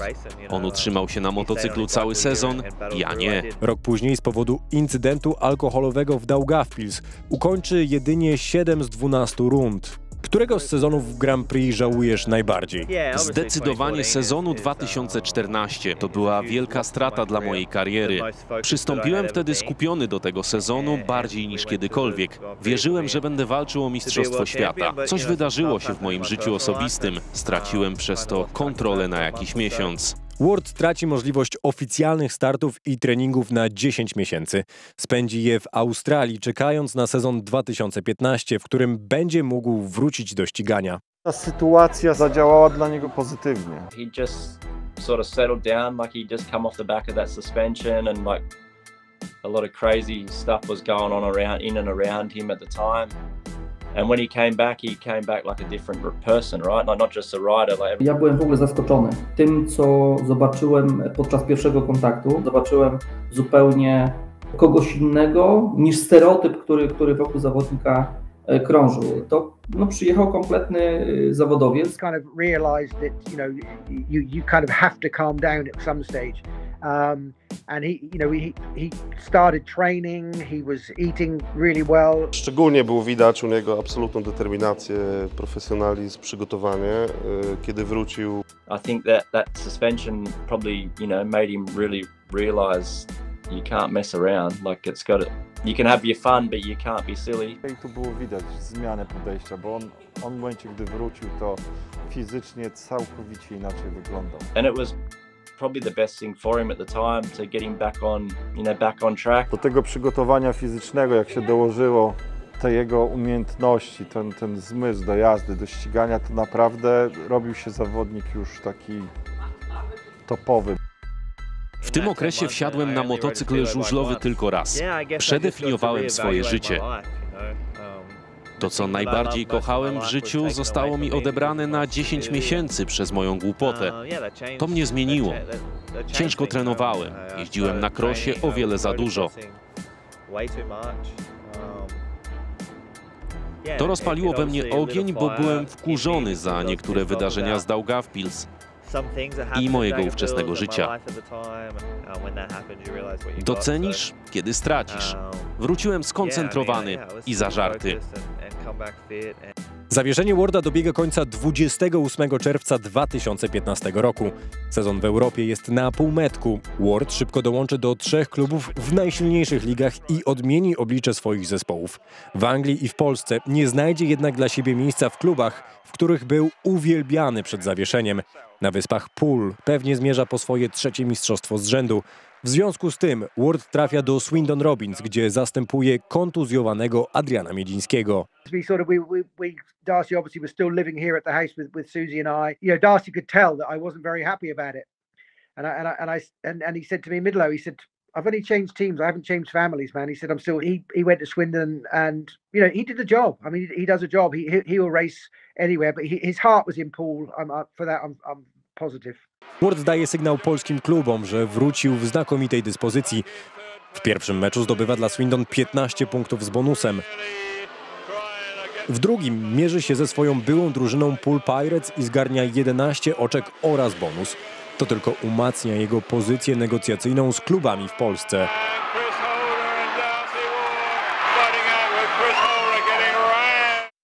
On utrzymał się na motocyklu cały sezon, ja nie. Rok później z powodu incydentu alkoholowego w Daugavpils ukończy jedynie 7 z 12 rund. Którego z sezonów w Grand Prix żałujesz najbardziej? Zdecydowanie sezonu 2014. To była wielka strata dla mojej kariery. Przystąpiłem wtedy skupiony do tego sezonu bardziej niż kiedykolwiek. Wierzyłem, że będę walczył o Mistrzostwo Świata. Coś wydarzyło się w moim życiu osobistym. Straciłem przez to kontrolę na jakiś miesiąc. Ward traci możliwość oficjalnych startów i treningów na 10 miesięcy. Spędzi je w Australii, czekając na sezon 2015, w którym będzie mógł wrócić do ścigania. Ta sytuacja zadziałała dla niego pozytywnie. Ja byłem w ogóle zaskoczony tym, co zobaczyłem podczas pierwszego kontaktu. Zobaczyłem zupełnie kogoś innego niż stereotyp, który wokół zawodnika krążył. To no, przyjechał kompletny zawodowiec. Szczególnie było widać u niego absolutną determinację, profesjonalizm, przygotowanie, kiedy wrócił. I think that suspension probably, made him really realize you can't mess around, like it's got it. You can have your fun, but you can't be silly. I tu było widać zmianę podejścia, bo on w momencie, gdy wrócił, to fizycznie całkowicie inaczej wyglądał. And it was probably the best thing for him at the time to get him back on track. Do tego przygotowania fizycznego, jak się dołożyło te jego umiejętności, ten zmysł do jazdy, do ścigania, to naprawdę robił się zawodnik już taki topowy. W tym okresie wsiadłem na motocykl żużlowy tylko raz. Przedefiniowałem swoje życie. To, co najbardziej kochałem w życiu, zostało mi odebrane na 10 miesięcy przez moją głupotę. To mnie zmieniło. Ciężko trenowałem, jeździłem na krosie o wiele za dużo. To rozpaliło we mnie ogień, bo byłem wkurzony za niektóre wydarzenia z Daugavpils i mojego ówczesnego życia. Docenisz, kiedy stracisz. Wróciłem skoncentrowany i zażarty. Zawieszenie Warda dobiega końca 28 czerwca 2015 roku. Sezon w Europie jest na półmetku. Ward szybko dołączy do 3 klubów w najsilniejszych ligach i odmieni oblicze swoich zespołów. W Anglii i w Polsce nie znajdzie jednak dla siebie miejsca w klubach, w których był uwielbiany przed zawieszeniem. Na Wyspach Pool pewnie zmierza po swoje 3. mistrzostwo z rzędu. W związku z tym Ward trafia do Swindon Robbins, gdzie zastępuje kontuzjowanego Adriana Miedzińskiego. Darcy obviously was still living here at the house with Susie and I. Darcy could tell that I wasn't very happy about it. And he said to me, Midlo, he said, I've only changed teams, I haven't changed families, man. He said, I'm still, he went to Swindon and, he did the job. I mean, he does a job, he will race anywhere, but his heart was in Pool. For that, I'm positive. Ward daje sygnał polskim klubom, że wrócił w znakomitej dyspozycji. W pierwszym meczu zdobywa dla Swindon 15 punktów z bonusem. W drugim mierzy się ze swoją byłą drużyną Pool Pirates i zgarnia 11 oczek oraz bonus. To tylko umacnia jego pozycję negocjacyjną z klubami w Polsce.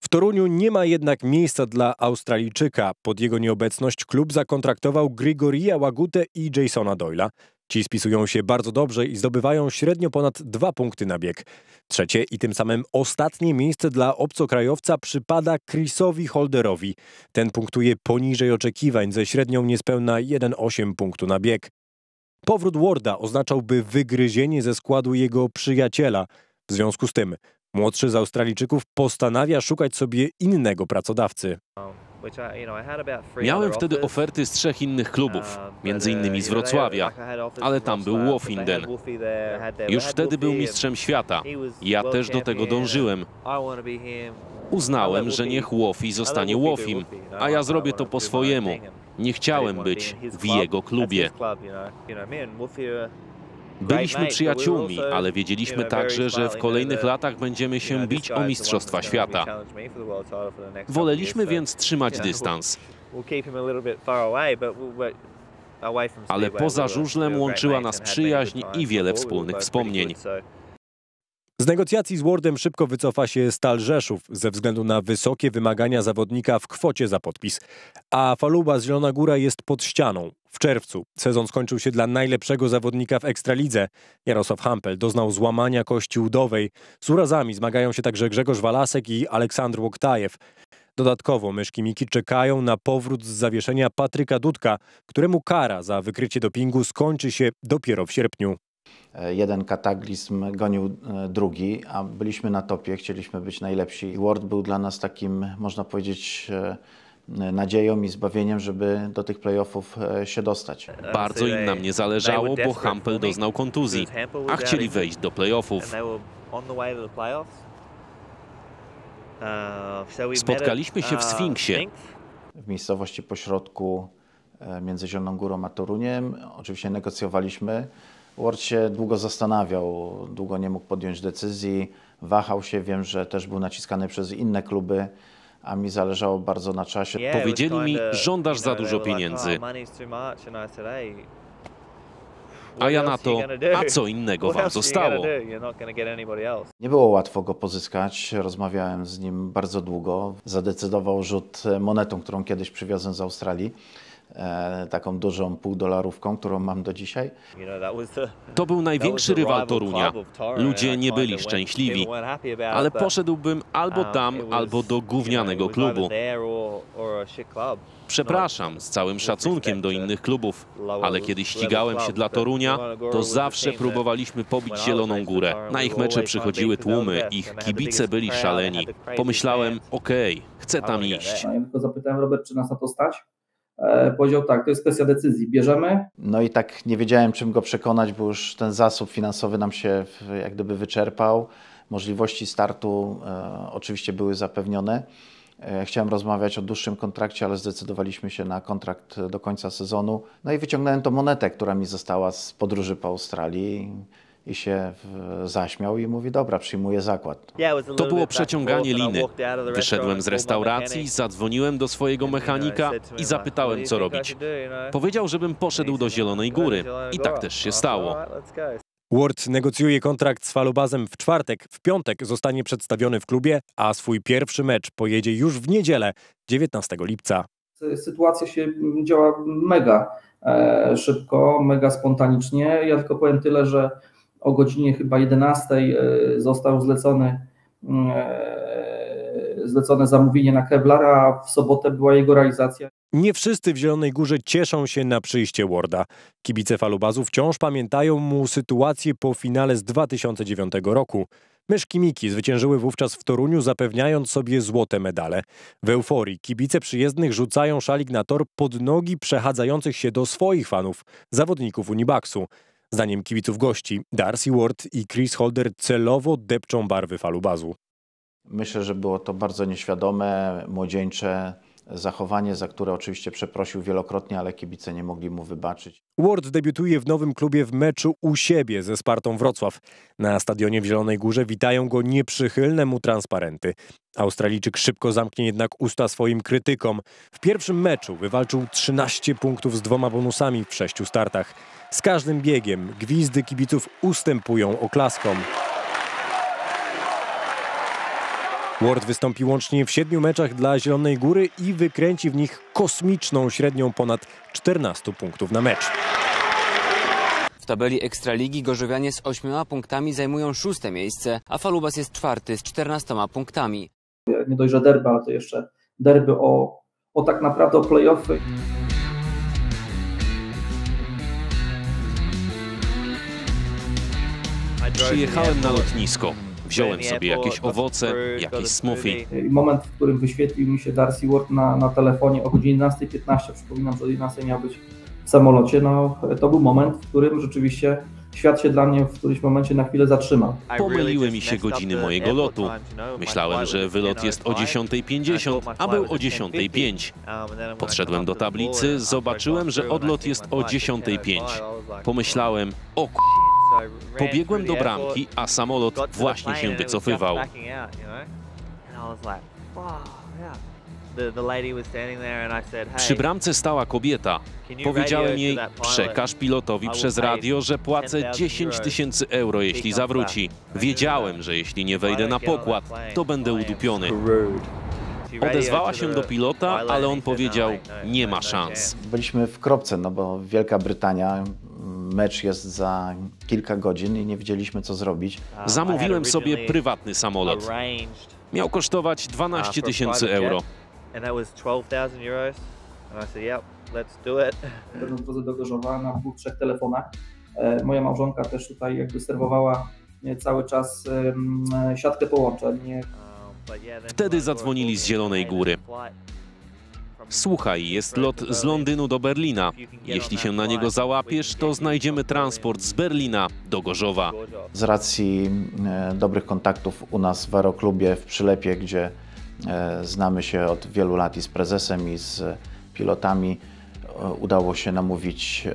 W Toruniu nie ma jednak miejsca dla Australijczyka. Pod jego nieobecność klub zakontraktował Grigorija Łagutę i Jasona Doyle'a. Ci spisują się bardzo dobrze i zdobywają średnio ponad 2 punkty na bieg. Trzecie i tym samym ostatnie miejsce dla obcokrajowca przypada Chrisowi Holderowi. Ten punktuje poniżej oczekiwań, ze średnią niespełna 1,8 punktu na bieg. Powrót Warda oznaczałby wygryzienie ze składu jego przyjaciela. W związku z tym młodszy z Australijczyków postanawia szukać sobie innego pracodawcy. Miałem wtedy oferty z 3 innych klubów, m.in. z Wrocławia, ale tam był Woffinden. Już wtedy był mistrzem świata. Ja też do tego dążyłem. Uznałem, że niech Woffi zostanie Woffim, a ja zrobię to po swojemu. Nie chciałem być w jego klubie. Byliśmy przyjaciółmi, ale wiedzieliśmy także, że w kolejnych latach będziemy się bić o Mistrzostwa Świata. Woleliśmy więc trzymać dystans. Ale poza żużlem łączyła nas przyjaźń i wiele wspólnych wspomnień. Z negocjacji z Wardem szybko wycofa się Stal Rzeszów ze względu na wysokie wymagania zawodnika w kwocie za podpis. A Falubaz Zielona Góra jest pod ścianą. W czerwcu sezon skończył się dla najlepszego zawodnika w Ekstralidze. Jarosław Hampel doznał złamania kości udowej. Z urazami zmagają się także Grzegorz Walasek i Aleksandr Łoktajew. Dodatkowo myszki Miki czekają na powrót z zawieszenia Patryka Dudka, któremu kara za wykrycie dopingu skończy się dopiero w sierpniu. Jeden kataklizm gonił drugi, a byliśmy na topie, chcieliśmy być najlepsi. Ward był dla nas takim, można powiedzieć, nadzieją i zbawieniem, żeby do tych playoffów się dostać. Bardzo im na mnie zależało, bo Hampel doznał kontuzji, a chcieli wejść do playoffów. Spotkaliśmy się w Sfinksie. W miejscowości pośrodku między Zieloną Górą a Toruniem. Oczywiście negocjowaliśmy. Ward się długo zastanawiał, długo nie mógł podjąć decyzji, wahał się, wiem, że też był naciskany przez inne kluby, a mi zależało bardzo na czasie. Powiedzieli mi, żądasz za dużo pieniędzy. A ja na to, a co innego wam zostało? Nie było łatwo go pozyskać, rozmawiałem z nim bardzo długo. Zadecydował rzut monetą, którą kiedyś przywiozłem z Australii. Taką dużą półdolarówką, którą mam do dzisiaj. To był największy rywal Torunia. Ludzie nie byli szczęśliwi, ale poszedłbym albo tam, albo do gównianego klubu. Przepraszam, z całym szacunkiem do innych klubów, ale kiedy ścigałem się dla Torunia, to zawsze próbowaliśmy pobić Zieloną Górę. Na ich mecze przychodziły tłumy, ich kibice byli szaleni. Pomyślałem, okej, chcę tam iść. Ja tylko zapytałem, Robert, czy nas na to stać? Powiedział tak, to jest kwestia decyzji, bierzemy. No i tak nie wiedziałem, czym go przekonać, bo już ten zasób finansowy nam się jak gdyby wyczerpał. Możliwości startu oczywiście były zapewnione. Chciałem rozmawiać o dłuższym kontrakcie, ale zdecydowaliśmy się na kontrakt do końca sezonu. No i wyciągnąłem tą monetę, która mi została z podróży po Australii. I się zaśmiał i mówi, dobra, przyjmuję zakład. To było przeciąganie liny. Wyszedłem z restauracji, zadzwoniłem do swojego mechanika i zapytałem, co robić. Powiedział, żebym poszedł do Zielonej Góry. I tak też się stało. Ward negocjuje kontrakt z Falubazem w czwartek. W piątek zostanie przedstawiony w klubie, a swój pierwszy mecz pojedzie już w niedzielę, 19 lipca. Sytuacja się działa mega szybko, mega spontanicznie. Ja tylko powiem tyle, że o godzinie chyba 11 został zlecone zamówienie na Kevlara, a w sobotę była jego realizacja. Nie wszyscy w Zielonej Górze cieszą się na przyjście Warda. Kibice Falubazu wciąż pamiętają mu sytuację po finale z 2009 roku. Myszki Miki zwyciężyły wówczas w Toruniu, zapewniając sobie złote medale. W euforii kibice przyjezdnych rzucają szalik na tor pod nogi przechadzających się do swoich fanów, zawodników Unibaxu. Zdaniem kibiców gości, Darcy Ward i Chris Holder celowo depczą barwy Falubazu. Myślę, że było to bardzo nieświadome, młodzieńcze zachowanie, za które oczywiście przeprosił wielokrotnie, ale kibice nie mogli mu wybaczyć. Ward debiutuje w nowym klubie w meczu u siebie ze Spartą Wrocław. Na stadionie w Zielonej Górze witają go nieprzychylne mu transparenty. Australijczyk szybko zamknie jednak usta swoim krytykom. W pierwszym meczu wywalczył 13 punktów z 2 bonusami w 6 startach. Z każdym biegiem gwizdy kibiców ustępują oklaskom. Ward wystąpi łącznie w 7 meczach dla Zielonej Góry i wykręci w nich kosmiczną średnią ponad 14 punktów na mecz. W tabeli Ekstraligi Gorzowianie z 8 punktami zajmują 6. miejsce, a Falubaz jest 4. z 14 punktami. Nie dość, że derby, ale to jeszcze derby o tak naprawdę o play-offy. Przyjechałem na lotnisko. Wziąłem sobie jakieś owoce, jakieś smoothie. Moment, w którym wyświetlił mi się Darcy Ward na telefonie o godzinie 11:15, przypominam, że o 11 miał być w samolocie, no to był moment, w którym rzeczywiście świat się dla mnie w którymś momencie na chwilę zatrzymał. Pomyliły mi się godziny mojego lotu. Myślałem, że wylot jest o 10:50, a był o 10:05. Podszedłem do tablicy, zobaczyłem, że odlot jest o 10:05. Pomyślałem, o k***. Pobiegłem do bramki, a samolot właśnie się wycofywał. Przy bramce stała kobieta. Powiedziałem jej, przekaż pilotowi przez radio, że płacę 10 000 euro, jeśli zawróci. Wiedziałem, że jeśli nie wejdę na pokład, to będę udupiony. Odezwała się do pilota, ale on powiedział, nie ma szans. Byliśmy w kropce, no bo Wielka Brytania, mecz jest za kilka godzin i nie wiedzieliśmy, co zrobić. Zamówiłem sobie prywatny samolot. Miał kosztować 12 000 euro. Pewną drodze do Gorzowa na dwóch, trzech telefonach. Moja małżonka też tutaj jakby serwowała cały czas siatkę połączeń. Wtedy zadzwonili z Zielonej Góry. Słuchaj, jest lot z Londynu do Berlina. Jeśli się na niego załapiesz, to znajdziemy transport z Berlina do Gorzowa. Z racji dobrych kontaktów u nas w aeroklubie w Przylepie, gdzie znamy się od wielu lat i z prezesem, i z pilotami, udało się namówić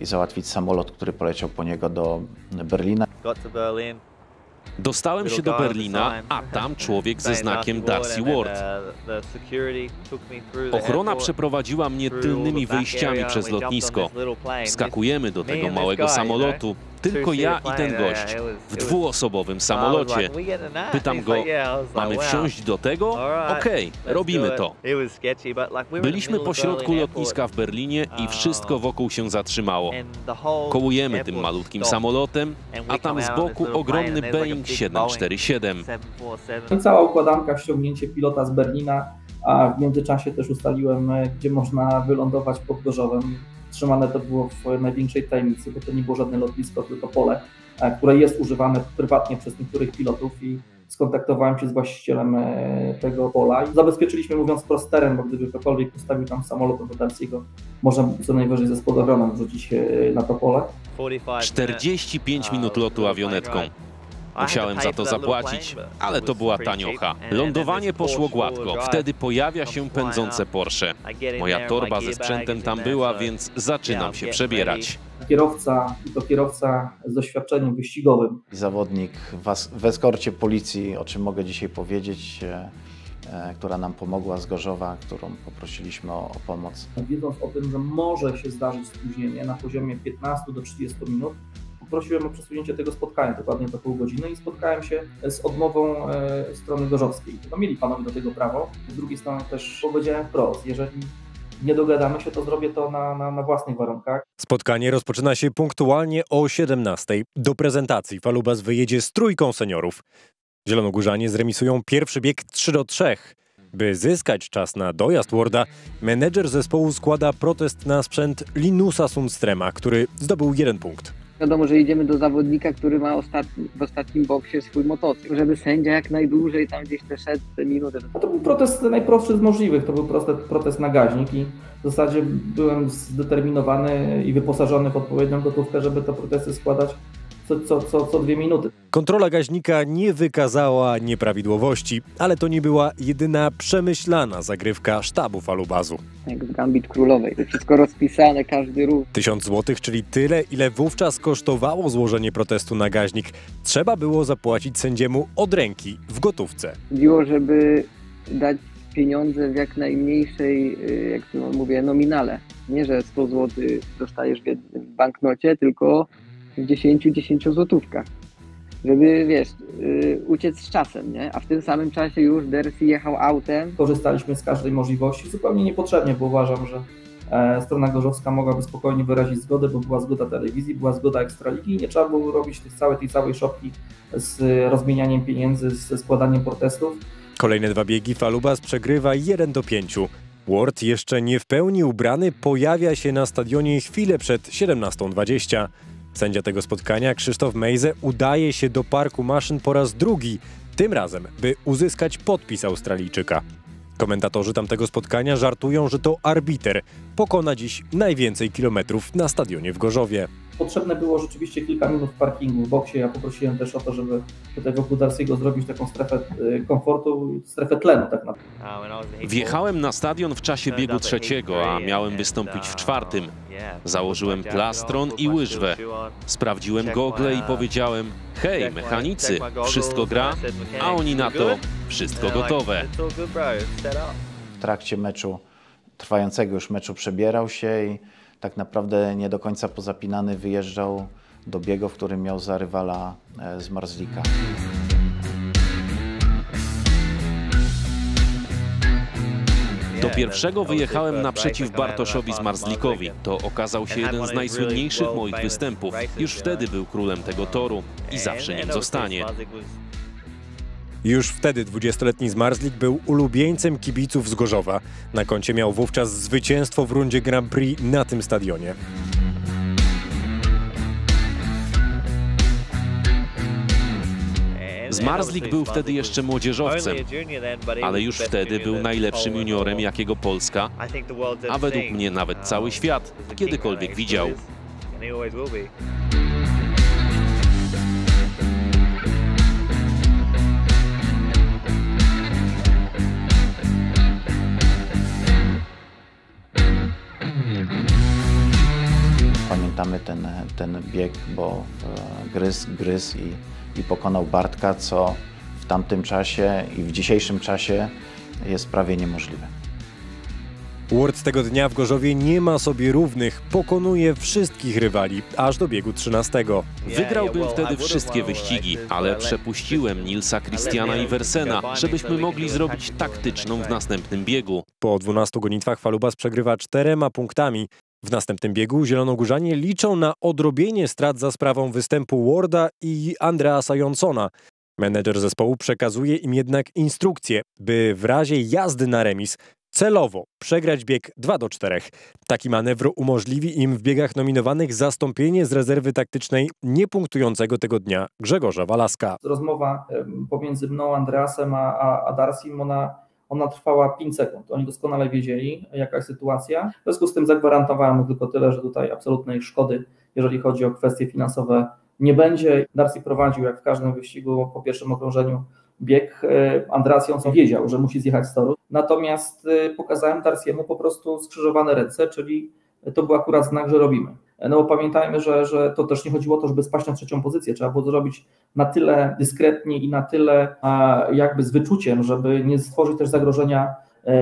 i załatwić samolot, który poleciał po niego do Berlina. Dostałem się do Berlina, a tam człowiek ze znakiem Darcy Ward. Ochrona przeprowadziła mnie tylnymi wyjściami przez lotnisko. Wskakujemy do tego małego samolotu, tylko ja i ten gość, w dwuosobowym samolocie. Pytam go, mamy wsiąść do tego? Okej, robimy to. Byliśmy pośrodku lotniska w Berlinie i wszystko wokół się zatrzymało. Kołujemy tym malutkim samolotem, a tam z boku ogromny Boeing 747. I cała układanka, ściągnięcie pilota z Berlina, a w międzyczasie też ustaliłem, gdzie można wylądować pod Gorzowem. Trzymane to było w największej tajemnicy, bo to nie było żadne lotnisko, tylko pole, które jest używane prywatnie przez niektórych pilotów i skontaktowałem się z właścicielem tego pola i zabezpieczyliśmy, mówiąc wprost, teren, bo gdyby ktokolwiek ustawił tam samolot do Darcy'ego, może co najwyżej ze spadochronem wrzucić na to pole. 45 minut lotu awionetką. Musiałem za to zapłacić, ale to była taniocha. Lądowanie poszło gładko. Wtedy pojawia się pędzące Porsche. Moja torba ze sprzętem tam była, więc zaczynam się przebierać. To kierowca z doświadczeniem wyścigowym. Zawodnik w eskorcie policji, o czym mogę dzisiaj powiedzieć, która nam pomogła z Gorzowa, którą poprosiliśmy o pomoc. Wiedząc o tym, że może się zdarzyć spóźnienie na poziomie 15 do 30 minut, prosiłem o przesunięcie tego spotkania, dokładnie do pół godziny i spotkałem się z odmową strony gorzowskiej. No mieli panowie do tego prawo. Z drugiej strony też powiedziałem wprost, jeżeli nie dogadamy się, to zrobię to na własnych warunkach. Spotkanie rozpoczyna się punktualnie o 17:00. Do prezentacji Falubaz wyjedzie z trójką seniorów. Zielonogórzanie zremisują pierwszy bieg 3-3. By zyskać czas na dojazd Warda, menedżer zespołu składa protest na sprzęt Linusa Sundstrema, który zdobył 1 punkt. Wiadomo, że jedziemy do zawodnika, który ma w ostatnim boksie swój motocykl, żeby sędzia jak najdłużej tam gdzieś te szedł minutę. To był protest najprostszy z możliwych, to był protest na gaźnik i w zasadzie byłem zdeterminowany i wyposażony w odpowiednią gotówkę, żeby te protesty składać co 2 minuty. Kontrola gaźnika nie wykazała nieprawidłowości, ale to nie była jedyna przemyślana zagrywka sztabu Falubazu. Jak w Gambit Królowej, wszystko rozpisane, każdy ruch. 1000 złotych, czyli tyle, ile wówczas kosztowało złożenie protestu na gaźnik. Trzeba było zapłacić sędziemu od ręki, w gotówce. Chodziło, żeby dać pieniądze w jak najmniejszej, jak to mówię, nominale. Nie, że 100 zł dostajesz w banknocie, tylko w 10 złotówkach, żeby, wiesz, uciec z czasem, nie? A w tym samym czasie już Darcy jechał autem. Korzystaliśmy z każdej możliwości, zupełnie niepotrzebnie, bo uważam, że strona gorzowska mogłaby spokojnie wyrazić zgodę, bo była zgoda telewizji, była zgoda Ekstraligi i nie trzeba było robić tej całej szopki z rozmienianiem pieniędzy, ze składaniem protestów. Kolejne 2 biegi Falubaz przegrywa 1-5. Ward, jeszcze nie w pełni ubrany, pojawia się na stadionie chwilę przed 17:20. Sędzia tego spotkania, Krzysztof Mejze, udaje się do parku maszyn po raz drugi, tym razem, by uzyskać podpis Australijczyka. Komentatorzy tamtego spotkania żartują, że to arbiter pokona dziś najwięcej kilometrów na stadionie w Gorzowie. Potrzebne było rzeczywiście kilka minut w parkingu, w boksie. Ja poprosiłem też o to, żeby do tego Darcy'ego zrobić taką strefę komfortu, strefę tlenu tak naprawdę. Wjechałem na stadion w czasie biegu 3., a miałem wystąpić w 4. Założyłem plastron i łyżwę. Sprawdziłem gogle i powiedziałem: hej, mechanicy, wszystko gra? A oni na to: wszystko gotowe. W trakcie meczu, trwającego już meczu, przebierał się i tak naprawdę nie do końca pozapinany wyjeżdżał do biegu, w którym miał za rywala Zmarzlika. Do pierwszego wyjechałem naprzeciw Bartoszowi Zmarzlikowi. To okazał się jeden z najsłynniejszych moich występów. Już wtedy był królem tego toru i zawsze nim zostanie. Już wtedy 20-letni Zmarzlik był ulubieńcem kibiców z Gorzowa. Na koncie miał wówczas zwycięstwo w rundzie Grand Prix na tym stadionie. Zmarzlik był wtedy jeszcze młodzieżowcem, ale już wtedy był najlepszym juniorem, jakiego Polska, a według mnie nawet cały świat, kiedykolwiek widział. Pamiętamy ten bieg, bo gryzł i pokonał Bartka, co w tamtym czasie i w dzisiejszym czasie jest prawie niemożliwe. Ward tego dnia w Gorzowie nie ma sobie równych, pokonuje wszystkich rywali, aż do biegu 13. Wygrałbym wtedy wszystkie wyścigi, ale przepuściłem Nilsa, Christiana i Versena, żebyśmy mogli zrobić taktyczną w następnym biegu. Po 12 gonitwach Falubaz przegrywa 4 punktami. W następnym biegu zielonogórzanie liczą na odrobienie strat za sprawą występu Warda i Andreasa Jonsona. Menedżer zespołu przekazuje im jednak instrukcję, by w razie jazdy na remis celowo przegrać bieg 2-4. Taki manewr umożliwi im w biegach nominowanych zastąpienie z rezerwy taktycznej niepunktującego tego dnia Grzegorza Walaska. Rozmowa pomiędzy mną, Andreasem a Darcym, ona trwała 5 sekund. Oni doskonale wiedzieli, jaka jest sytuacja. W związku z tym zagwarantowałem tylko tyle, że tutaj absolutnej szkody, jeżeli chodzi o kwestie finansowe, nie będzie. Darcy prowadził, jak w każdym wyścigu, po pierwszym okrążeniu bieg. Andreas Jonsson wiedział, że musi zjechać z toru. Natomiast pokazałem Darcy'emu po prostu skrzyżowane ręce, czyli to był akurat znak, że robimy. No bo pamiętajmy, że to też nie chodziło o to, żeby spaść na 3. pozycję. Trzeba było to zrobić na tyle dyskretnie i na tyle jakby z wyczuciem, żeby nie stworzyć też zagrożenia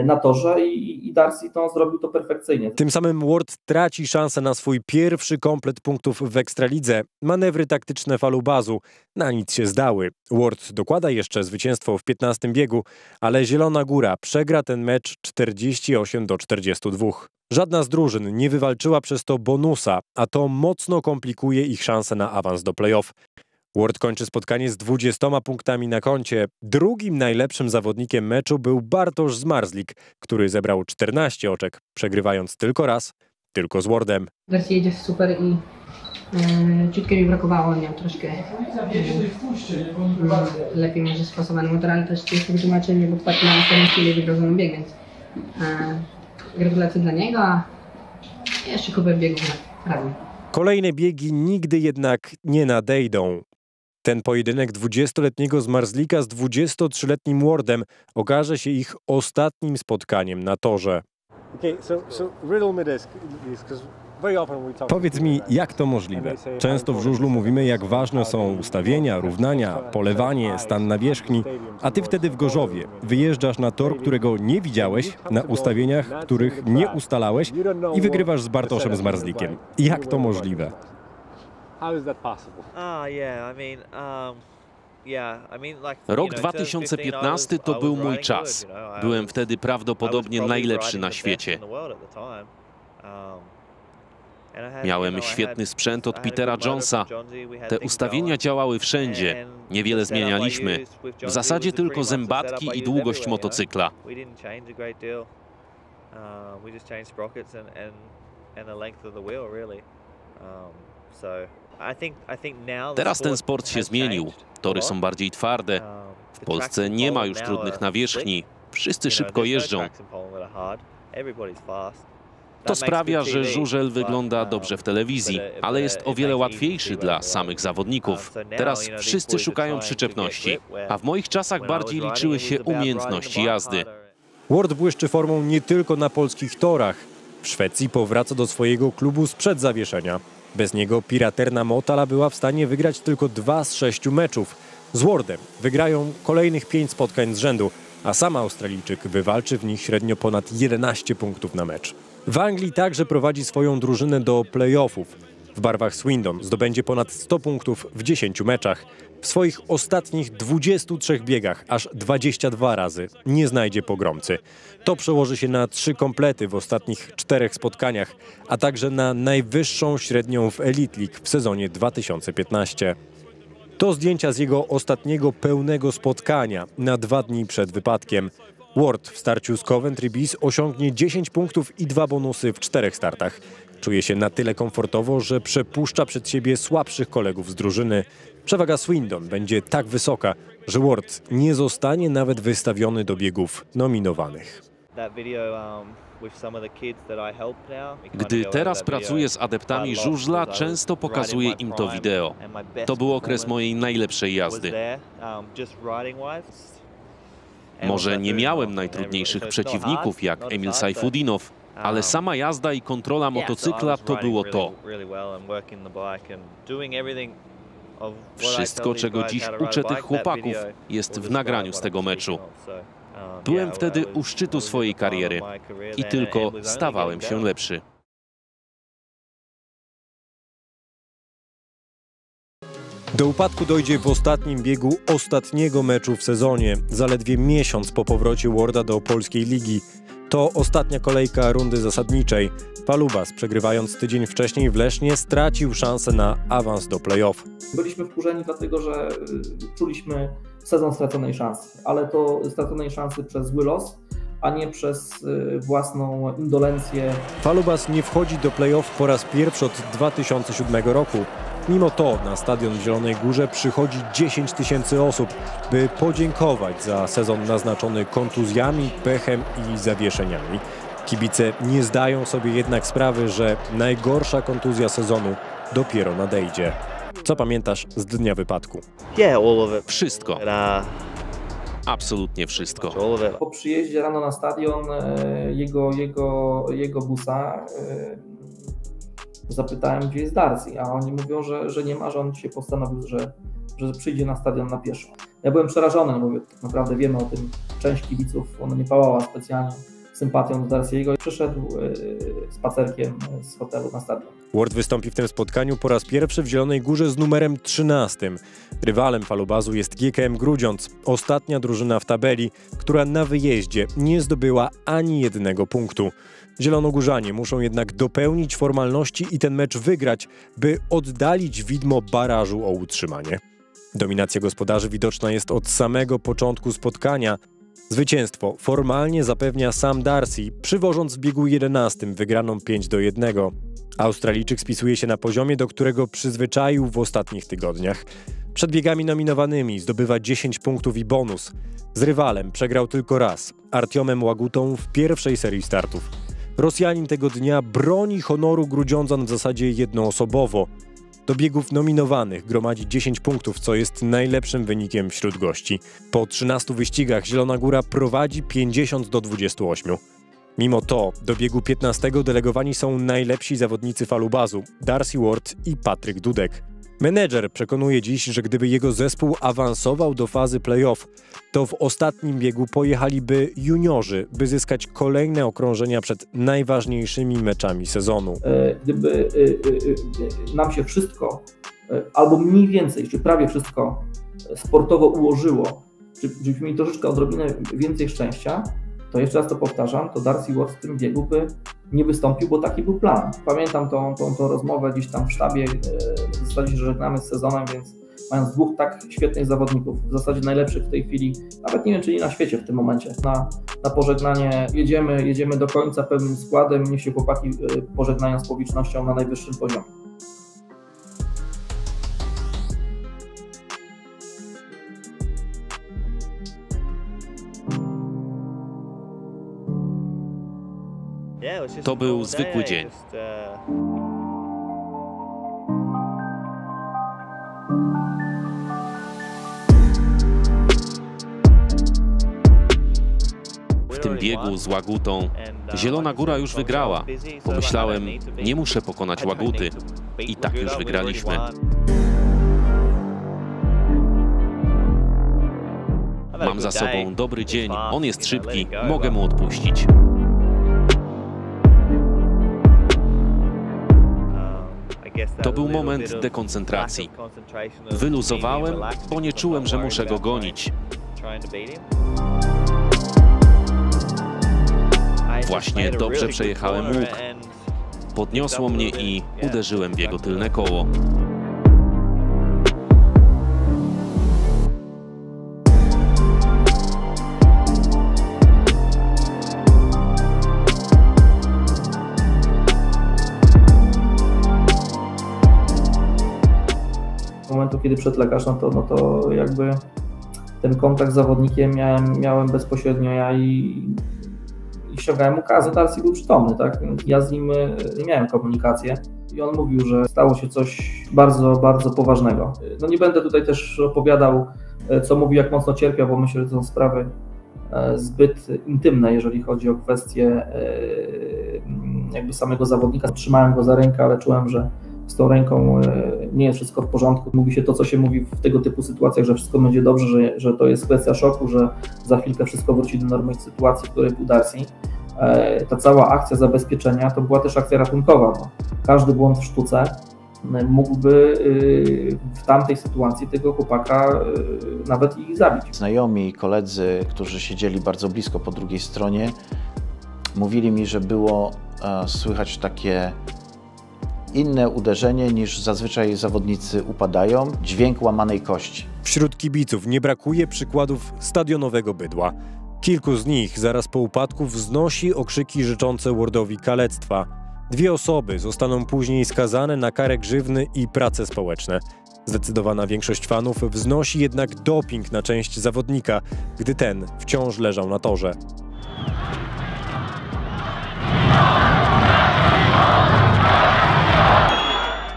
na torze, i Darcy zrobił to perfekcyjnie. Tym samym Ward traci szansę na swój pierwszy komplet punktów w Ekstralidze. Manewry taktyczne Falubazu na nic się zdały. Ward dokłada jeszcze zwycięstwo w 15. biegu, ale Zielona Góra przegra ten mecz 48-42. Żadna z drużyn nie wywalczyła przez to bonusa, a to mocno komplikuje ich szanse na awans do play-off. Ward kończy spotkanie z 20 punktami na koncie. Drugim najlepszym zawodnikiem meczu był Bartosz Zmarzlik, który zebrał 14 oczek, przegrywając tylko raz, tylko z Wardem. Wersja jedzie super i ciutkę mi brakowało, nie wiem, troszkę lepiej może spasowany motor, ale też ciężko wytłumaczenie, bo tak na samym chwili wygrałem bieg, więc gratulacje dla niego, a jeszcze kupę biegów prawie. Kolejne biegi nigdy jednak nie nadejdą. Ten pojedynek 20-letniego Zmarzlika z 23-letnim Wardem okaże się ich ostatnim spotkaniem na torze. Powiedz mi, jak to możliwe? Często w żużlu mówimy, jak ważne są ustawienia, równania, polewanie, stan nawierzchni, a ty wtedy w Gorzowie wyjeżdżasz na tor, którego nie widziałeś, na ustawieniach, których nie ustalałeś, i wygrywasz z Bartoszem Zmarzlikiem. Jak to możliwe? Rok 2015 to był mój czas. Byłem wtedy prawdopodobnie najlepszy na świecie. Miałem świetny sprzęt od Petera Jonesa. Te ustawienia działały wszędzie. Niewiele zmienialiśmy. W zasadzie tylko zębatki i długość motocykla. Teraz ten sport się zmienił. Tory są bardziej twarde. W Polsce nie ma już trudnych nawierzchni. Wszyscy szybko jeżdżą. To sprawia, że żużel wygląda dobrze w telewizji, ale jest o wiele łatwiejszy dla samych zawodników. Teraz wszyscy szukają przyczepności, a w moich czasach bardziej liczyły się umiejętności jazdy. Ward błyszczy formą nie tylko na polskich torach. w Szwecji powraca do swojego klubu sprzed zawieszenia. Bez niego Piraterna Motala była w stanie wygrać tylko 2 z 6 meczów. Z Wardem wygrają kolejnych 5 spotkań z rzędu, a sam Australijczyk wywalczy w nich średnio ponad 11 punktów na mecz. W Anglii także prowadzi swoją drużynę do play-offów. W barwach Swindon zdobędzie ponad 100 punktów w 10 meczach. W swoich ostatnich 23 biegach aż 22 razy nie znajdzie pogromcy. To przełoży się na 3 komplety w ostatnich 4 spotkaniach, a także na najwyższą średnią w Elite League w sezonie 2015. To zdjęcia z jego ostatniego pełnego spotkania na 2 dni przed wypadkiem. Ward w starciu z Coventry Bis osiągnie 10 punktów i 2 bonusy w 4 startach. Czuje się na tyle komfortowo, że przepuszcza przed siebie słabszych kolegów z drużyny. Przewaga Swindon będzie tak wysoka, że Ward nie zostanie nawet wystawiony do biegów nominowanych. Gdy teraz pracuję z adeptami żużla, często pokazuję im to wideo. To był okres mojej najlepszej jazdy. Może nie miałem najtrudniejszych przeciwników jak Emil Sajfutdinow, ale sama jazda i kontrola motocykla to było to. Wszystko, czego dziś uczę tych chłopaków, jest w nagraniu z tego meczu. Byłem wtedy u szczytu swojej kariery i tylko stawałem się lepszy. Do upadku dojdzie w ostatnim biegu ostatniego meczu w sezonie, zaledwie miesiąc po powrocie Warda do polskiej ligi. To ostatnia kolejka rundy zasadniczej. Falubaz, przegrywając tydzień wcześniej w Lesznie, stracił szansę na awans do play-off. Byliśmy wkurzeni dlatego, że czuliśmy sezon straconej szansy, ale to straconej szansy przez zły los, a nie przez własną indolencję. Falubaz nie wchodzi do play-off po raz pierwszy od 2007 roku. Mimo to na stadion w Zielonej Górze przychodzi 10 tysięcy osób, by podziękować za sezon naznaczony kontuzjami, pechem i zawieszeniami. Kibice nie zdają sobie jednak sprawy, że najgorsza kontuzja sezonu dopiero nadejdzie. Co pamiętasz z dnia wypadku? Wszystko. Absolutnie wszystko. Po przyjeździe rano na stadion jego busa zapytałem, gdzie jest Darcy, a oni mówią, że nie ma, że on się postanowił, że przyjdzie na stadion na pieszo. Ja byłem przerażony, no bo tak naprawdę wiemy o tym, część kibiców, ona nie pałała specjalnie sympatią do Darcy'ego. Przyszedł spacerkiem z hotelu na stadion. Ward wystąpi w tym spotkaniu po raz pierwszy w Zielonej Górze z numerem 13. Rywalem Falubazu jest GKM Grudziądz, ostatnia drużyna w tabeli, która na wyjeździe nie zdobyła ani jednego punktu. Zielonogórzanie muszą jednak dopełnić formalności i ten mecz wygrać, by oddalić widmo barażu o utrzymanie. Dominacja gospodarzy widoczna jest od samego początku spotkania. Zwycięstwo formalnie zapewnia sam Darcy, przywożąc w biegu 11 wygraną 5-1. Australijczyk spisuje się na poziomie, do którego przyzwyczaił w ostatnich tygodniach. Przed biegami nominowanymi zdobywa 10 punktów i bonus. Z rywalem przegrał tylko raz, Artiomem Łagutą w pierwszej serii startów. Rosjanin tego dnia broni honoru Grudziądzan w zasadzie jednoosobowo. Do biegów nominowanych gromadzi 10 punktów, co jest najlepszym wynikiem wśród gości. Po 13 wyścigach Zielona Góra prowadzi 50-28. Mimo to do biegu 15 delegowani są najlepsi zawodnicy Falubazu, Darcy Ward i Patryk Dudek. Menedżer przekonuje dziś, że gdyby jego zespół awansował do fazy play-off, to w ostatnim biegu pojechaliby juniorzy, by zyskać kolejne okrążenia przed najważniejszymi meczami sezonu. Gdyby nam się wszystko, albo mniej więcej, czy prawie wszystko sportowo ułożyło, żebyśmy mieli troszeczkę odrobinę więcej szczęścia, to jeszcze raz to powtarzam, to Darcy Ward w tym biegu by nie wystąpił, bo taki był plan. Pamiętam tą rozmowę gdzieś tam w sztabie, w zasadzie, że żegnamy z sezonem, więc mając 2 tak świetnych zawodników, w zasadzie najlepszych w tej chwili, nawet nie wiem, czy nie na świecie w tym momencie. Na pożegnanie jedziemy do końca pełnym składem, niech się chłopaki pożegnają z publicznością na najwyższym poziomie. To był zwykły dzień. W tym biegu z Łagutą. Zielona Góra już wygrała. Pomyślałem, nie muszę pokonać Łaguty. I tak już wygraliśmy. Mam za sobą dobry dzień, on jest szybki, mogę mu odpuścić. To był moment dekoncentracji. Wyluzowałem, bo nie czułem, że muszę go gonić. Właśnie dobrze przejechałem łuk. Podniosło mnie i uderzyłem w jego tylne koło. Kiedy przed lekarzem, to, no to jakby ten kontakt z zawodnikiem miałem bezpośrednio ja i ściągałem ukazy. Darcy był przytomny, tak? Ja z nim nie miałem komunikację i on mówił, że stało się coś bardzo, bardzo poważnego. No nie będę tutaj też opowiadał, co mówił, jak mocno cierpiał, bo myślę, że to są sprawy zbyt intymne, jeżeli chodzi o kwestię jakby samego zawodnika. Trzymałem go za rękę, ale czułem, że z tą ręką nie jest wszystko w porządku. Mówi się to, co się mówi w tego typu sytuacjach, że wszystko będzie dobrze, że to jest kwestia szoku, że za chwilkę wszystko wróci do normalnej sytuacji, w której był Darcy. Ta cała akcja zabezpieczenia to była też akcja ratunkowa, bo każdy błąd w sztuce mógłby w tamtej sytuacji tego chłopaka nawet ich zabić. Znajomi i koledzy, którzy siedzieli bardzo blisko po drugiej stronie, mówili mi, że było słychać takie inne uderzenie niż zazwyczaj zawodnicy upadają, dźwięk łamanej kości. Wśród kibiców nie brakuje przykładów stadionowego bydła. Kilku z nich zaraz po upadku wznosi okrzyki życzące Wardowi kalectwa. Dwie osoby zostaną później skazane na karę grzywny i prace społeczne. Zdecydowana większość fanów wznosi jednak doping na część zawodnika, gdy ten wciąż leżał na torze.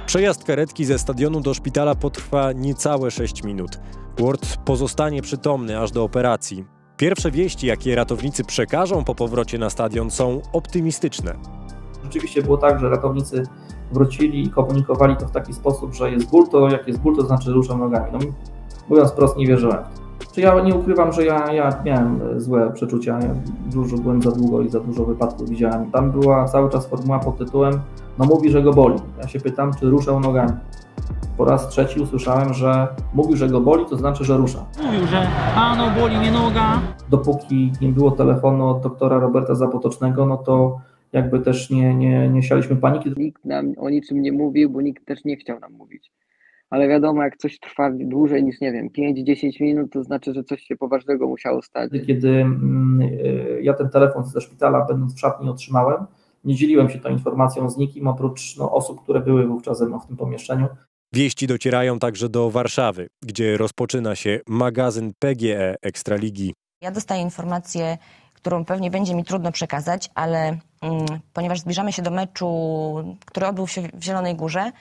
Przejazd karetki ze stadionu do szpitala potrwa niecałe 6 minut. Ward pozostanie przytomny aż do operacji. Pierwsze wieści, jakie ratownicy przekażą po powrocie na stadion, są optymistyczne. Rzeczywiście było tak, że ratownicy wrócili i komunikowali to w taki sposób, że jest ból, to jak jest ból, to znaczy ruszam nogami. No, mówiąc wprost, nie wierzyłem. Ja nie ukrywam, że ja miałem złe przeczucia. Ja dużo byłem za długo i za dużo wypadków widziałem. Tam była cały czas formuła pod tytułem no mówi, że go boli. Ja się pytam, czy ruszał nogami. Po raz trzeci usłyszałem, że mówił, że go boli, to znaczy, że rusza. Mówił, że boli mnie noga. Dopóki nie było telefonu od doktora Roberta Zapotocznego, no to jakby też nie sialiśmy paniki. Nikt nam o niczym nie mówił, bo nikt też nie chciał nam mówić. Ale wiadomo, jak coś trwa dłużej niż, nie wiem, 5-10 minut, to znaczy, że coś się poważnego musiało stać. Kiedy ja ten telefon ze szpitala, będąc w szatni, otrzymałem, nie dzieliłem się tą informacją z nikim, oprócz osób, które były wówczas ze mną w tym pomieszczeniu. Wieści docierają także do Warszawy, gdzie rozpoczyna się magazyn PGE Ekstraligi. Ja dostaję informację, którą pewnie będzie mi trudno przekazać, ale ponieważ zbliżamy się do meczu, który odbył się w Zielonej Górze,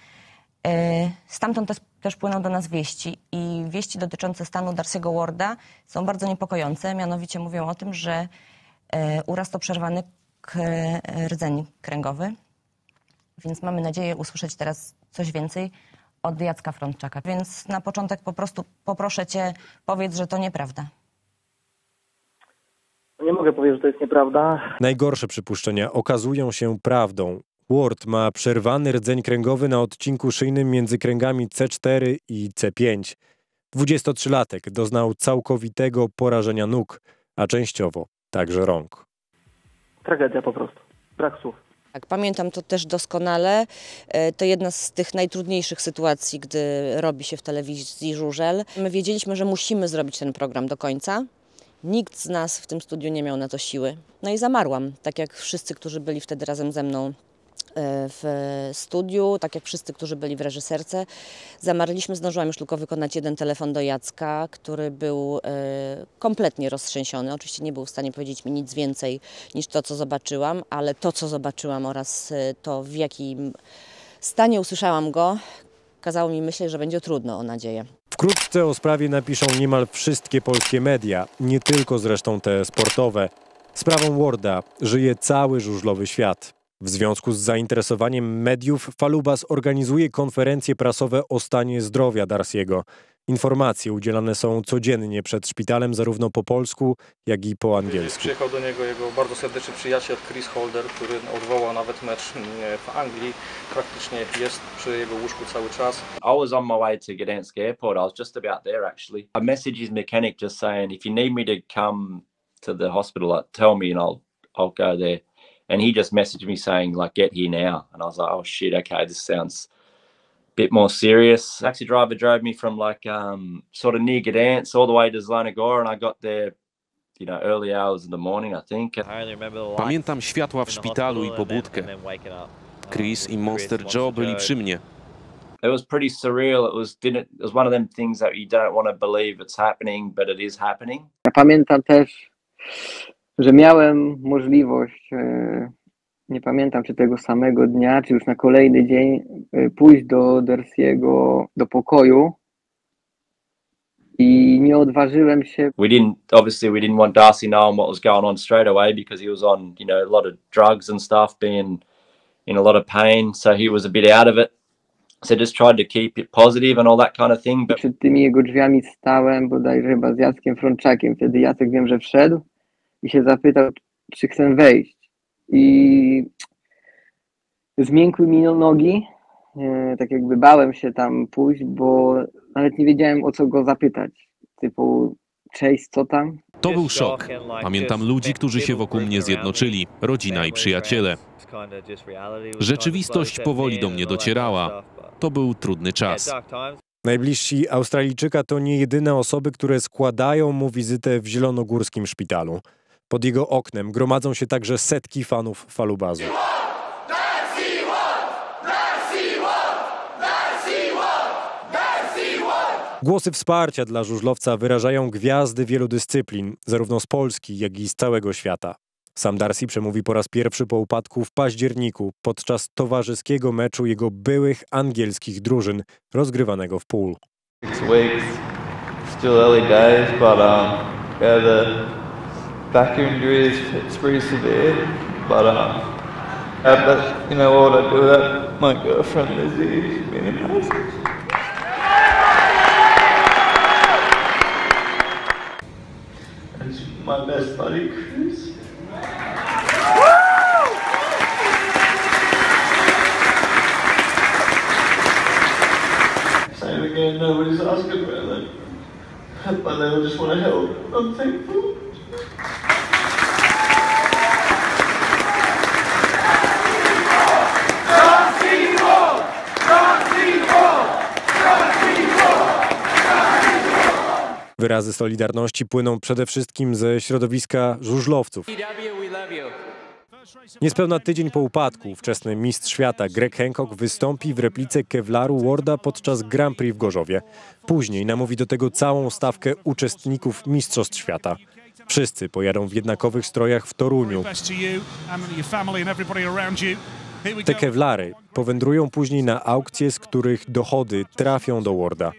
stamtąd też płyną do nas wieści i wieści dotyczące stanu Darcy'ego Warda są bardzo niepokojące, mianowicie mówią o tym, że uraz to przerwany rdzeń kręgowy, więc mamy nadzieję usłyszeć teraz coś więcej od Jacka Frątczaka. Więc na początek po prostu poproszę Cię, powiedz, że to nieprawda. Nie mogę powiedzieć, że to jest nieprawda. Najgorsze przypuszczenia okazują się prawdą. Ward ma przerwany rdzeń kręgowy na odcinku szyjnym między kręgami C4 i C5. 23-latek doznał całkowitego porażenia nóg, a częściowo także rąk. Tragedia po prostu. Brak słów. Tak, pamiętam to też doskonale. To jedna z tych najtrudniejszych sytuacji, gdy robi się w telewizji żużel. My wiedzieliśmy, że musimy zrobić ten program do końca. Nikt z nas w tym studiu nie miał na to siły. No i zamarłam, tak jak wszyscy, którzy byli wtedy razem ze mną w studiu, tak jak wszyscy, którzy byli w reżyserce. Zamarliśmy, zdążyłam już tylko wykonać jeden telefon do Jacka, który był kompletnie roztrzęsiony. Oczywiście nie był w stanie powiedzieć mi nic więcej niż to, co zobaczyłam, ale to, co zobaczyłam oraz to, w jakim stanie usłyszałam go, kazało mi myśleć, że będzie trudno, o nadzieję. Wkrótce o sprawie napiszą niemal wszystkie polskie media, nie tylko zresztą te sportowe. Sprawą Warda żyje cały żużlowy świat. W związku z zainteresowaniem mediów Falubaz organizuje konferencje prasowe o stanie zdrowia Darcy'ego. Informacje udzielane są codziennie przed szpitalem zarówno po polsku, jak i po angielsku. Przyjechał do niego jego bardzo serdeczny przyjaciel Chris Holder, który odwołał nawet mecz w Anglii. Praktycznie jest przy jego łóżku cały czas. I was on my way to Gdańsk airport. I was just about there actually. I messaged his mechanic just saying if you need me to come to the hospital, tell me and I'll go there. And he just messaged me saying like get here now. And I was like oh shit, okay, this sounds bit more serious. Taxi driver drove me from like sort of near Gdańsk all the way to Zielona Góra, and I got there, you know, early hours in the morning, I think. Pamiętam światła w szpitalu i pobudkę. Chris i Monster Joe byli przy mnie. It was pretty surreal. It was one of them things that you don't want to believe it's happening, but it is happening. Ja pamiętam też, że miałem możliwość, nie pamiętam czy tego samego dnia, czy już na kolejny dzień, pójść do Darcy'ego do pokoju i nie odważyłem się. We didn't want Darcy knowing what was going on straight away because he was on, you know, a lot of drugs and stuff, being in a lot of pain, so he was a bit out of it. So just tried to keep it positive and all that kind of thing. But... Przed tymi jego drzwiami stałem bodajże chyba z Jackiem Frątczakiem. Wtedy Jacek, wiem, że wszedł i się zapytał, czy chcę wejść. I zmiękły mi nogi, tak jakby bałem się tam pójść, bo nawet nie wiedziałem o co go zapytać, typu cześć, co tam? To był szok. Pamiętam ludzi, którzy się wokół mnie zjednoczyli, rodzina i przyjaciele. Rzeczywistość powoli do mnie docierała. To był trudny czas. Najbliżsi Australijczyka to nie jedyne osoby, które składają mu wizytę w zielonogórskim szpitalu. Pod jego oknem gromadzą się także setki fanów Falubazu. Głosy wsparcia dla żużlowca wyrażają gwiazdy wielu dyscyplin, zarówno z Polski, jak i z całego świata. Sam Darcy przemówi po raz pierwszy po upadku w październiku podczas towarzyskiego meczu jego byłych angielskich drużyn, rozgrywanego w Pool. Back injury is pretty severe, but you know what I do that my girlfriend Lizzie, she's been amazing. And she's my best buddy Chris. Same again, nobody's asking about that, but they all just want to help. I'm thankful. Wyrazy solidarności płyną przede wszystkim ze środowiska żużlowców. Niespełna tydzień po upadku wczesny mistrz świata Greg Hancock wystąpi w replice kewlaru Warda podczas Grand Prix w Gorzowie. Później namówi do tego całą stawkę uczestników Mistrzostw Świata. Wszyscy pojadą w jednakowych strojach w Toruniu. Te kewlary powędrują później na aukcje, z których dochody trafią do Warda.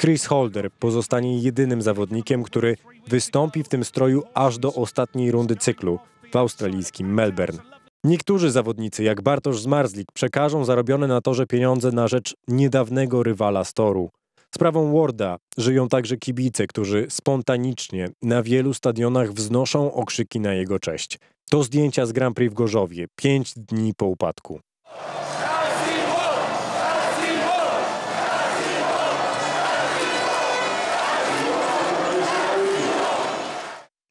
Chris Holder pozostanie jedynym zawodnikiem, który wystąpi w tym stroju aż do ostatniej rundy cyklu w australijskim Melbourne. Niektórzy zawodnicy, jak Bartosz Zmarzlik, przekażą zarobione na torze pieniądze na rzecz niedawnego rywala z toru. Sprawą Warda żyją także kibice, którzy spontanicznie na wielu stadionach wznoszą okrzyki na jego cześć. To zdjęcia z Grand Prix w Gorzowie, 5 dni po upadku.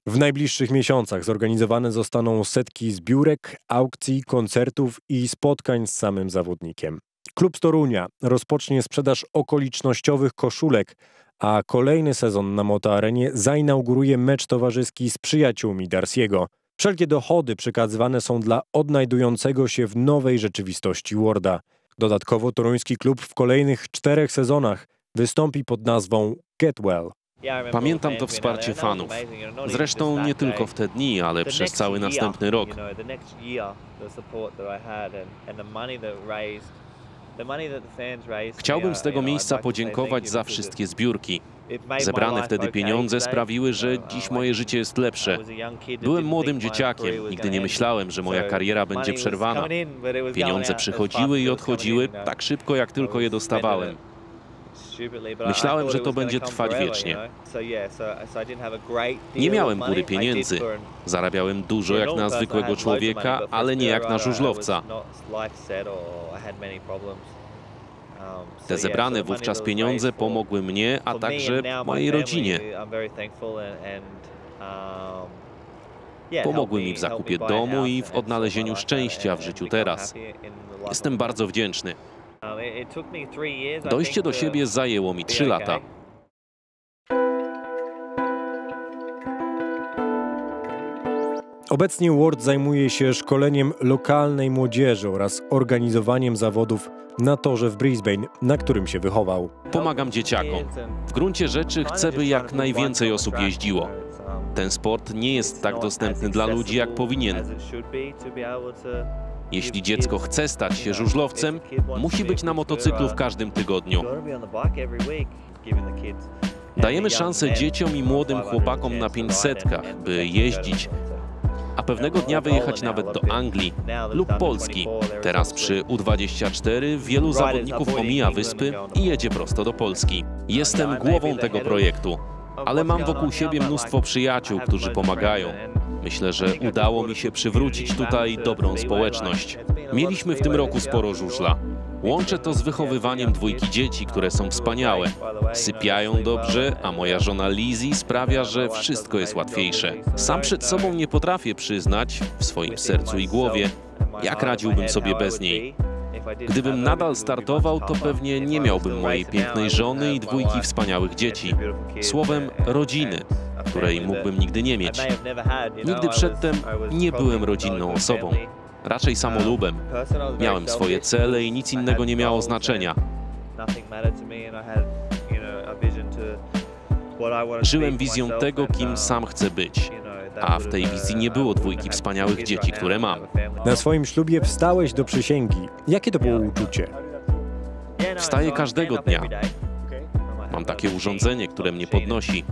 W najbliższych miesiącach zorganizowane zostaną setki zbiórek, aukcji, koncertów i spotkań z samym zawodnikiem. Klub z Torunia rozpocznie sprzedaż okolicznościowych koszulek, a kolejny sezon na Moto Arenie zainauguruje mecz towarzyski z przyjaciółmi Darcy'ego. Wszelkie dochody przekazywane są dla odnajdującego się w nowej rzeczywistości Warda. Dodatkowo toruński klub w kolejnych 4 sezonach wystąpi pod nazwą Get Well. Pamiętam to wsparcie fanów. Zresztą nie tylko w te dni, ale przez cały następny rok. Chciałbym z tego miejsca podziękować za wszystkie zbiórki. Zebrane wtedy pieniądze sprawiły, że dziś moje życie jest lepsze. Byłem młodym dzieciakiem, nigdy nie myślałem, że moja kariera będzie przerwana. Pieniądze przychodziły i odchodziły tak szybko, jak tylko je dostawałem. Myślałem, że to będzie trwać wiecznie. Nie miałem góry pieniędzy. Zarabiałem dużo jak na zwykłego człowieka, ale nie jak na żużlowca. Te zebrane wówczas pieniądze pomogły mnie, a także mojej rodzinie. Pomogły mi w zakupie domu i w odnalezieniu szczęścia w życiu teraz. Jestem bardzo wdzięczny. Dojście do siebie zajęło mi 3 lata. Obecnie Ward zajmuje się szkoleniem lokalnej młodzieży oraz organizowaniem zawodów na torze w Brisbane, na którym się wychował. Pomagam dzieciakom. W gruncie rzeczy chcę, by jak najwięcej osób jeździło. Ten sport nie jest tak dostępny dla ludzi, jak powinien. Jeśli dziecko chce stać się żużlowcem, musi być na motocyklu w każdym tygodniu. Dajemy szansę dzieciom i młodym chłopakom na 500-kach, by jeździć, a pewnego dnia wyjechać nawet do Anglii lub Polski. Teraz przy U24 wielu zawodników omija wyspy i jedzie prosto do Polski. Jestem głową tego projektu, ale mam wokół siebie mnóstwo przyjaciół, którzy pomagają. Myślę, że udało mi się przywrócić tutaj dobrą społeczność. Mieliśmy w tym roku sporo żużla. Łączę to z wychowywaniem 2 dzieci, które są wspaniałe. Sypiają dobrze, a moja żona Lizzie sprawia, że wszystko jest łatwiejsze. Sam przed sobą nie potrafię przyznać, w swoim sercu i głowie, jak radziłbym sobie bez niej. Gdybym nadal startował, to pewnie nie miałbym mojej pięknej żony i 2 wspaniałych dzieci. Słowem, rodziny, której mógłbym nigdy nie mieć. Nigdy przedtem nie byłem rodzinną osobą. Raczej samolubem. Miałem swoje cele i nic innego nie miało znaczenia. Żyłem wizją tego, kim sam chcę być. A w tej wizji nie było 2 wspaniałych dzieci, które mam. Na swoim ślubie wstałeś do przysięgi. Jakie to było uczucie? Wstaję każdego dnia. Mam takie urządzenie, które mnie podnosi.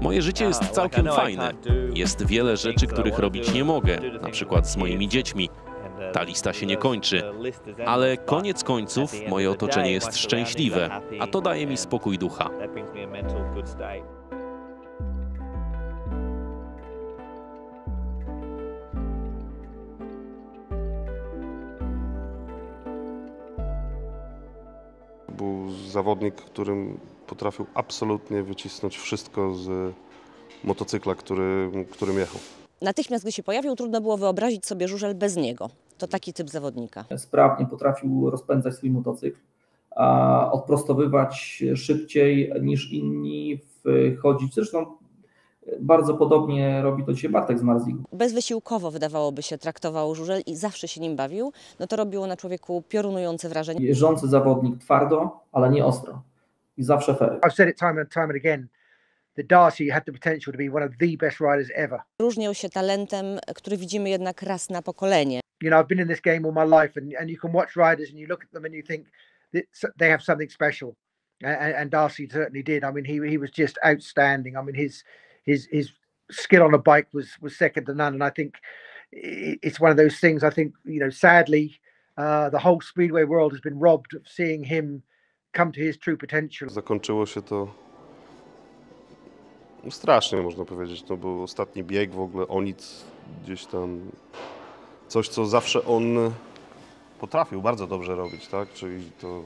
Moje życie jest całkiem fajne. Jest wiele rzeczy, których robić nie mogę, na przykład z moimi dziećmi. Ta lista się nie kończy, ale koniec końców moje otoczenie jest szczęśliwe, a to daje mi spokój ducha. Był zawodnik, którym potrafił absolutnie wycisnąć wszystko z motocykla, którym jechał. Natychmiast, gdy się pojawił, trudno było wyobrazić sobie żużel bez niego. To taki typ zawodnika. Sprawnie potrafił rozpędzać swój motocykl, odprostowywać szybciej niż inni, wchodzić. Zresztą bardzo podobnie robi to dzisiaj Bartosz Zmarzlik. Bezwysiłkowo, wydawałoby się, traktował żużel i zawsze się nim bawił. No to robiło na człowieku piorunujące wrażenie. Jeżdżący zawodnik twardo, ale nie ostro. I zawsze fair. I've said it time and again. Darcy had the potential to be one of the best riders ever. Różnił się talentem, który widzimy jednak raz na pokolenie. You know, I've been in this game all my life, and you can watch riders, and you look at them, and you think they have something special, and Darcy certainly did. I mean, he was just outstanding. I mean, his skill on a bike was second to none, and I think it's one of those things. I think, you know, sadly, the whole speedway world has been robbed of seeing him come to his true potential. Zakończyło się to strasznie, można powiedzieć. To był ostatni bieg, w ogóle o nic, gdzieś tam. Coś, co zawsze on potrafił bardzo dobrze robić, tak? Czyli to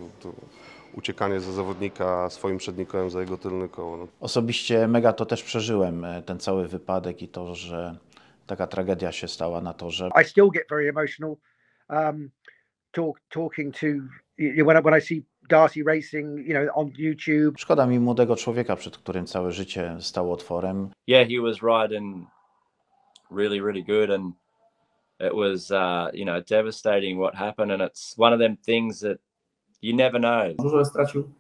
uciekanie za zawodnika swoim przednikołem za jego tylne koło. No. Osobiście mega to też przeżyłem, ten cały wypadek i to, że taka tragedia się stała na torze. I still get very emotional talking to when I see Darcy racing, you know, on YouTube. Szkoda mi młodego człowieka, przed którym całe życie stało otworem. Yeah, he was riding really good and it was, you know, devastating what happened, and it's one of them things that you never know. Żużel stracił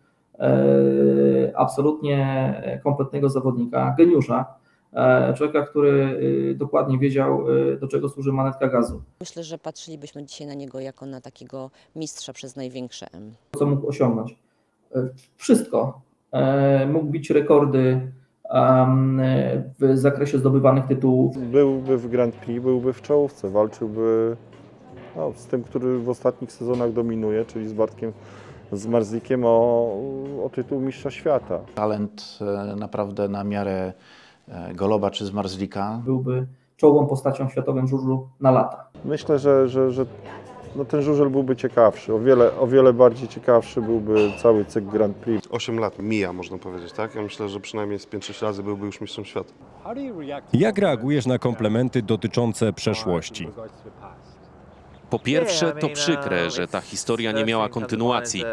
absolutnie kompletnego zawodnika, geniusza, człowieka, który dokładnie wiedział, do czego służy manetka gazu. Myślę, że patrzylibyśmy dzisiaj na niego jako na takiego mistrza przez największe M. Co mógł osiągnąć? wszystko. Mógł bić rekordy w zakresie zdobywanych tytułów. Byłby w Grand Prix, byłby w czołówce, walczyłby z tym, który w ostatnich sezonach dominuje, czyli z Bartkiem Zmarzlikiem o tytuł mistrza świata. Talent naprawdę na miarę Goloba czy Zmarzlika. Byłby czołową postacią w światowym żużlu na lata. Myślę, że ten żużel byłby ciekawszy, o wiele bardziej ciekawszy byłby cały cykl Grand Prix. 8 lat mija, można powiedzieć, tak? Ja myślę, że przynajmniej z 5-6 razy byłby już mistrzem świata. Jak reagujesz na komplementy dotyczące przeszłości? Po pierwsze, to przykre, że ta historia nie miała kontynuacji.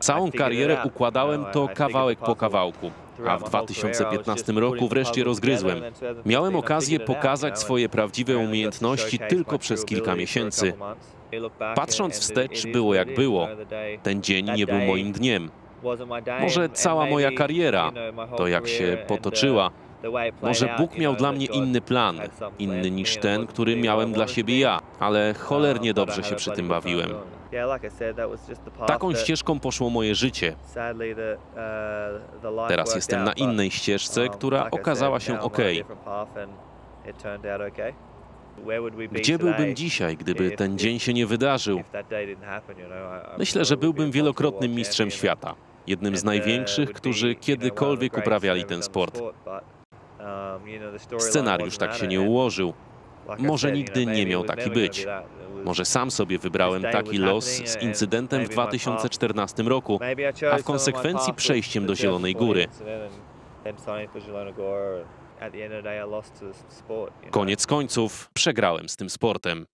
Całą karierę układałem to kawałek po kawałku, a w 2015 roku wreszcie rozgryzłem. Miałem okazję pokazać swoje prawdziwe umiejętności tylko przez kilka miesięcy. Patrząc wstecz, było jak było. Ten dzień nie był moim dniem. Może cała moja kariera, to jak się potoczyła, może Bóg miał dla mnie inny plan, inny niż ten, który miałem dla siebie ja, ale cholernie dobrze się przy tym bawiłem. Taką ścieżką poszło moje życie. Teraz jestem na innej ścieżce, która okazała się okej. Gdzie byłbym dzisiaj, gdyby ten dzień się nie wydarzył? Myślę, że byłbym wielokrotnym mistrzem świata. Jednym z największych, którzy kiedykolwiek uprawiali ten sport. Scenariusz tak się nie ułożył. Może nigdy nie miał taki być. Może sam sobie wybrałem taki los z incydentem w 2014 roku, a w konsekwencji przejściem do Zielonej Góry. Koniec końców, przegrałem z tym sportem.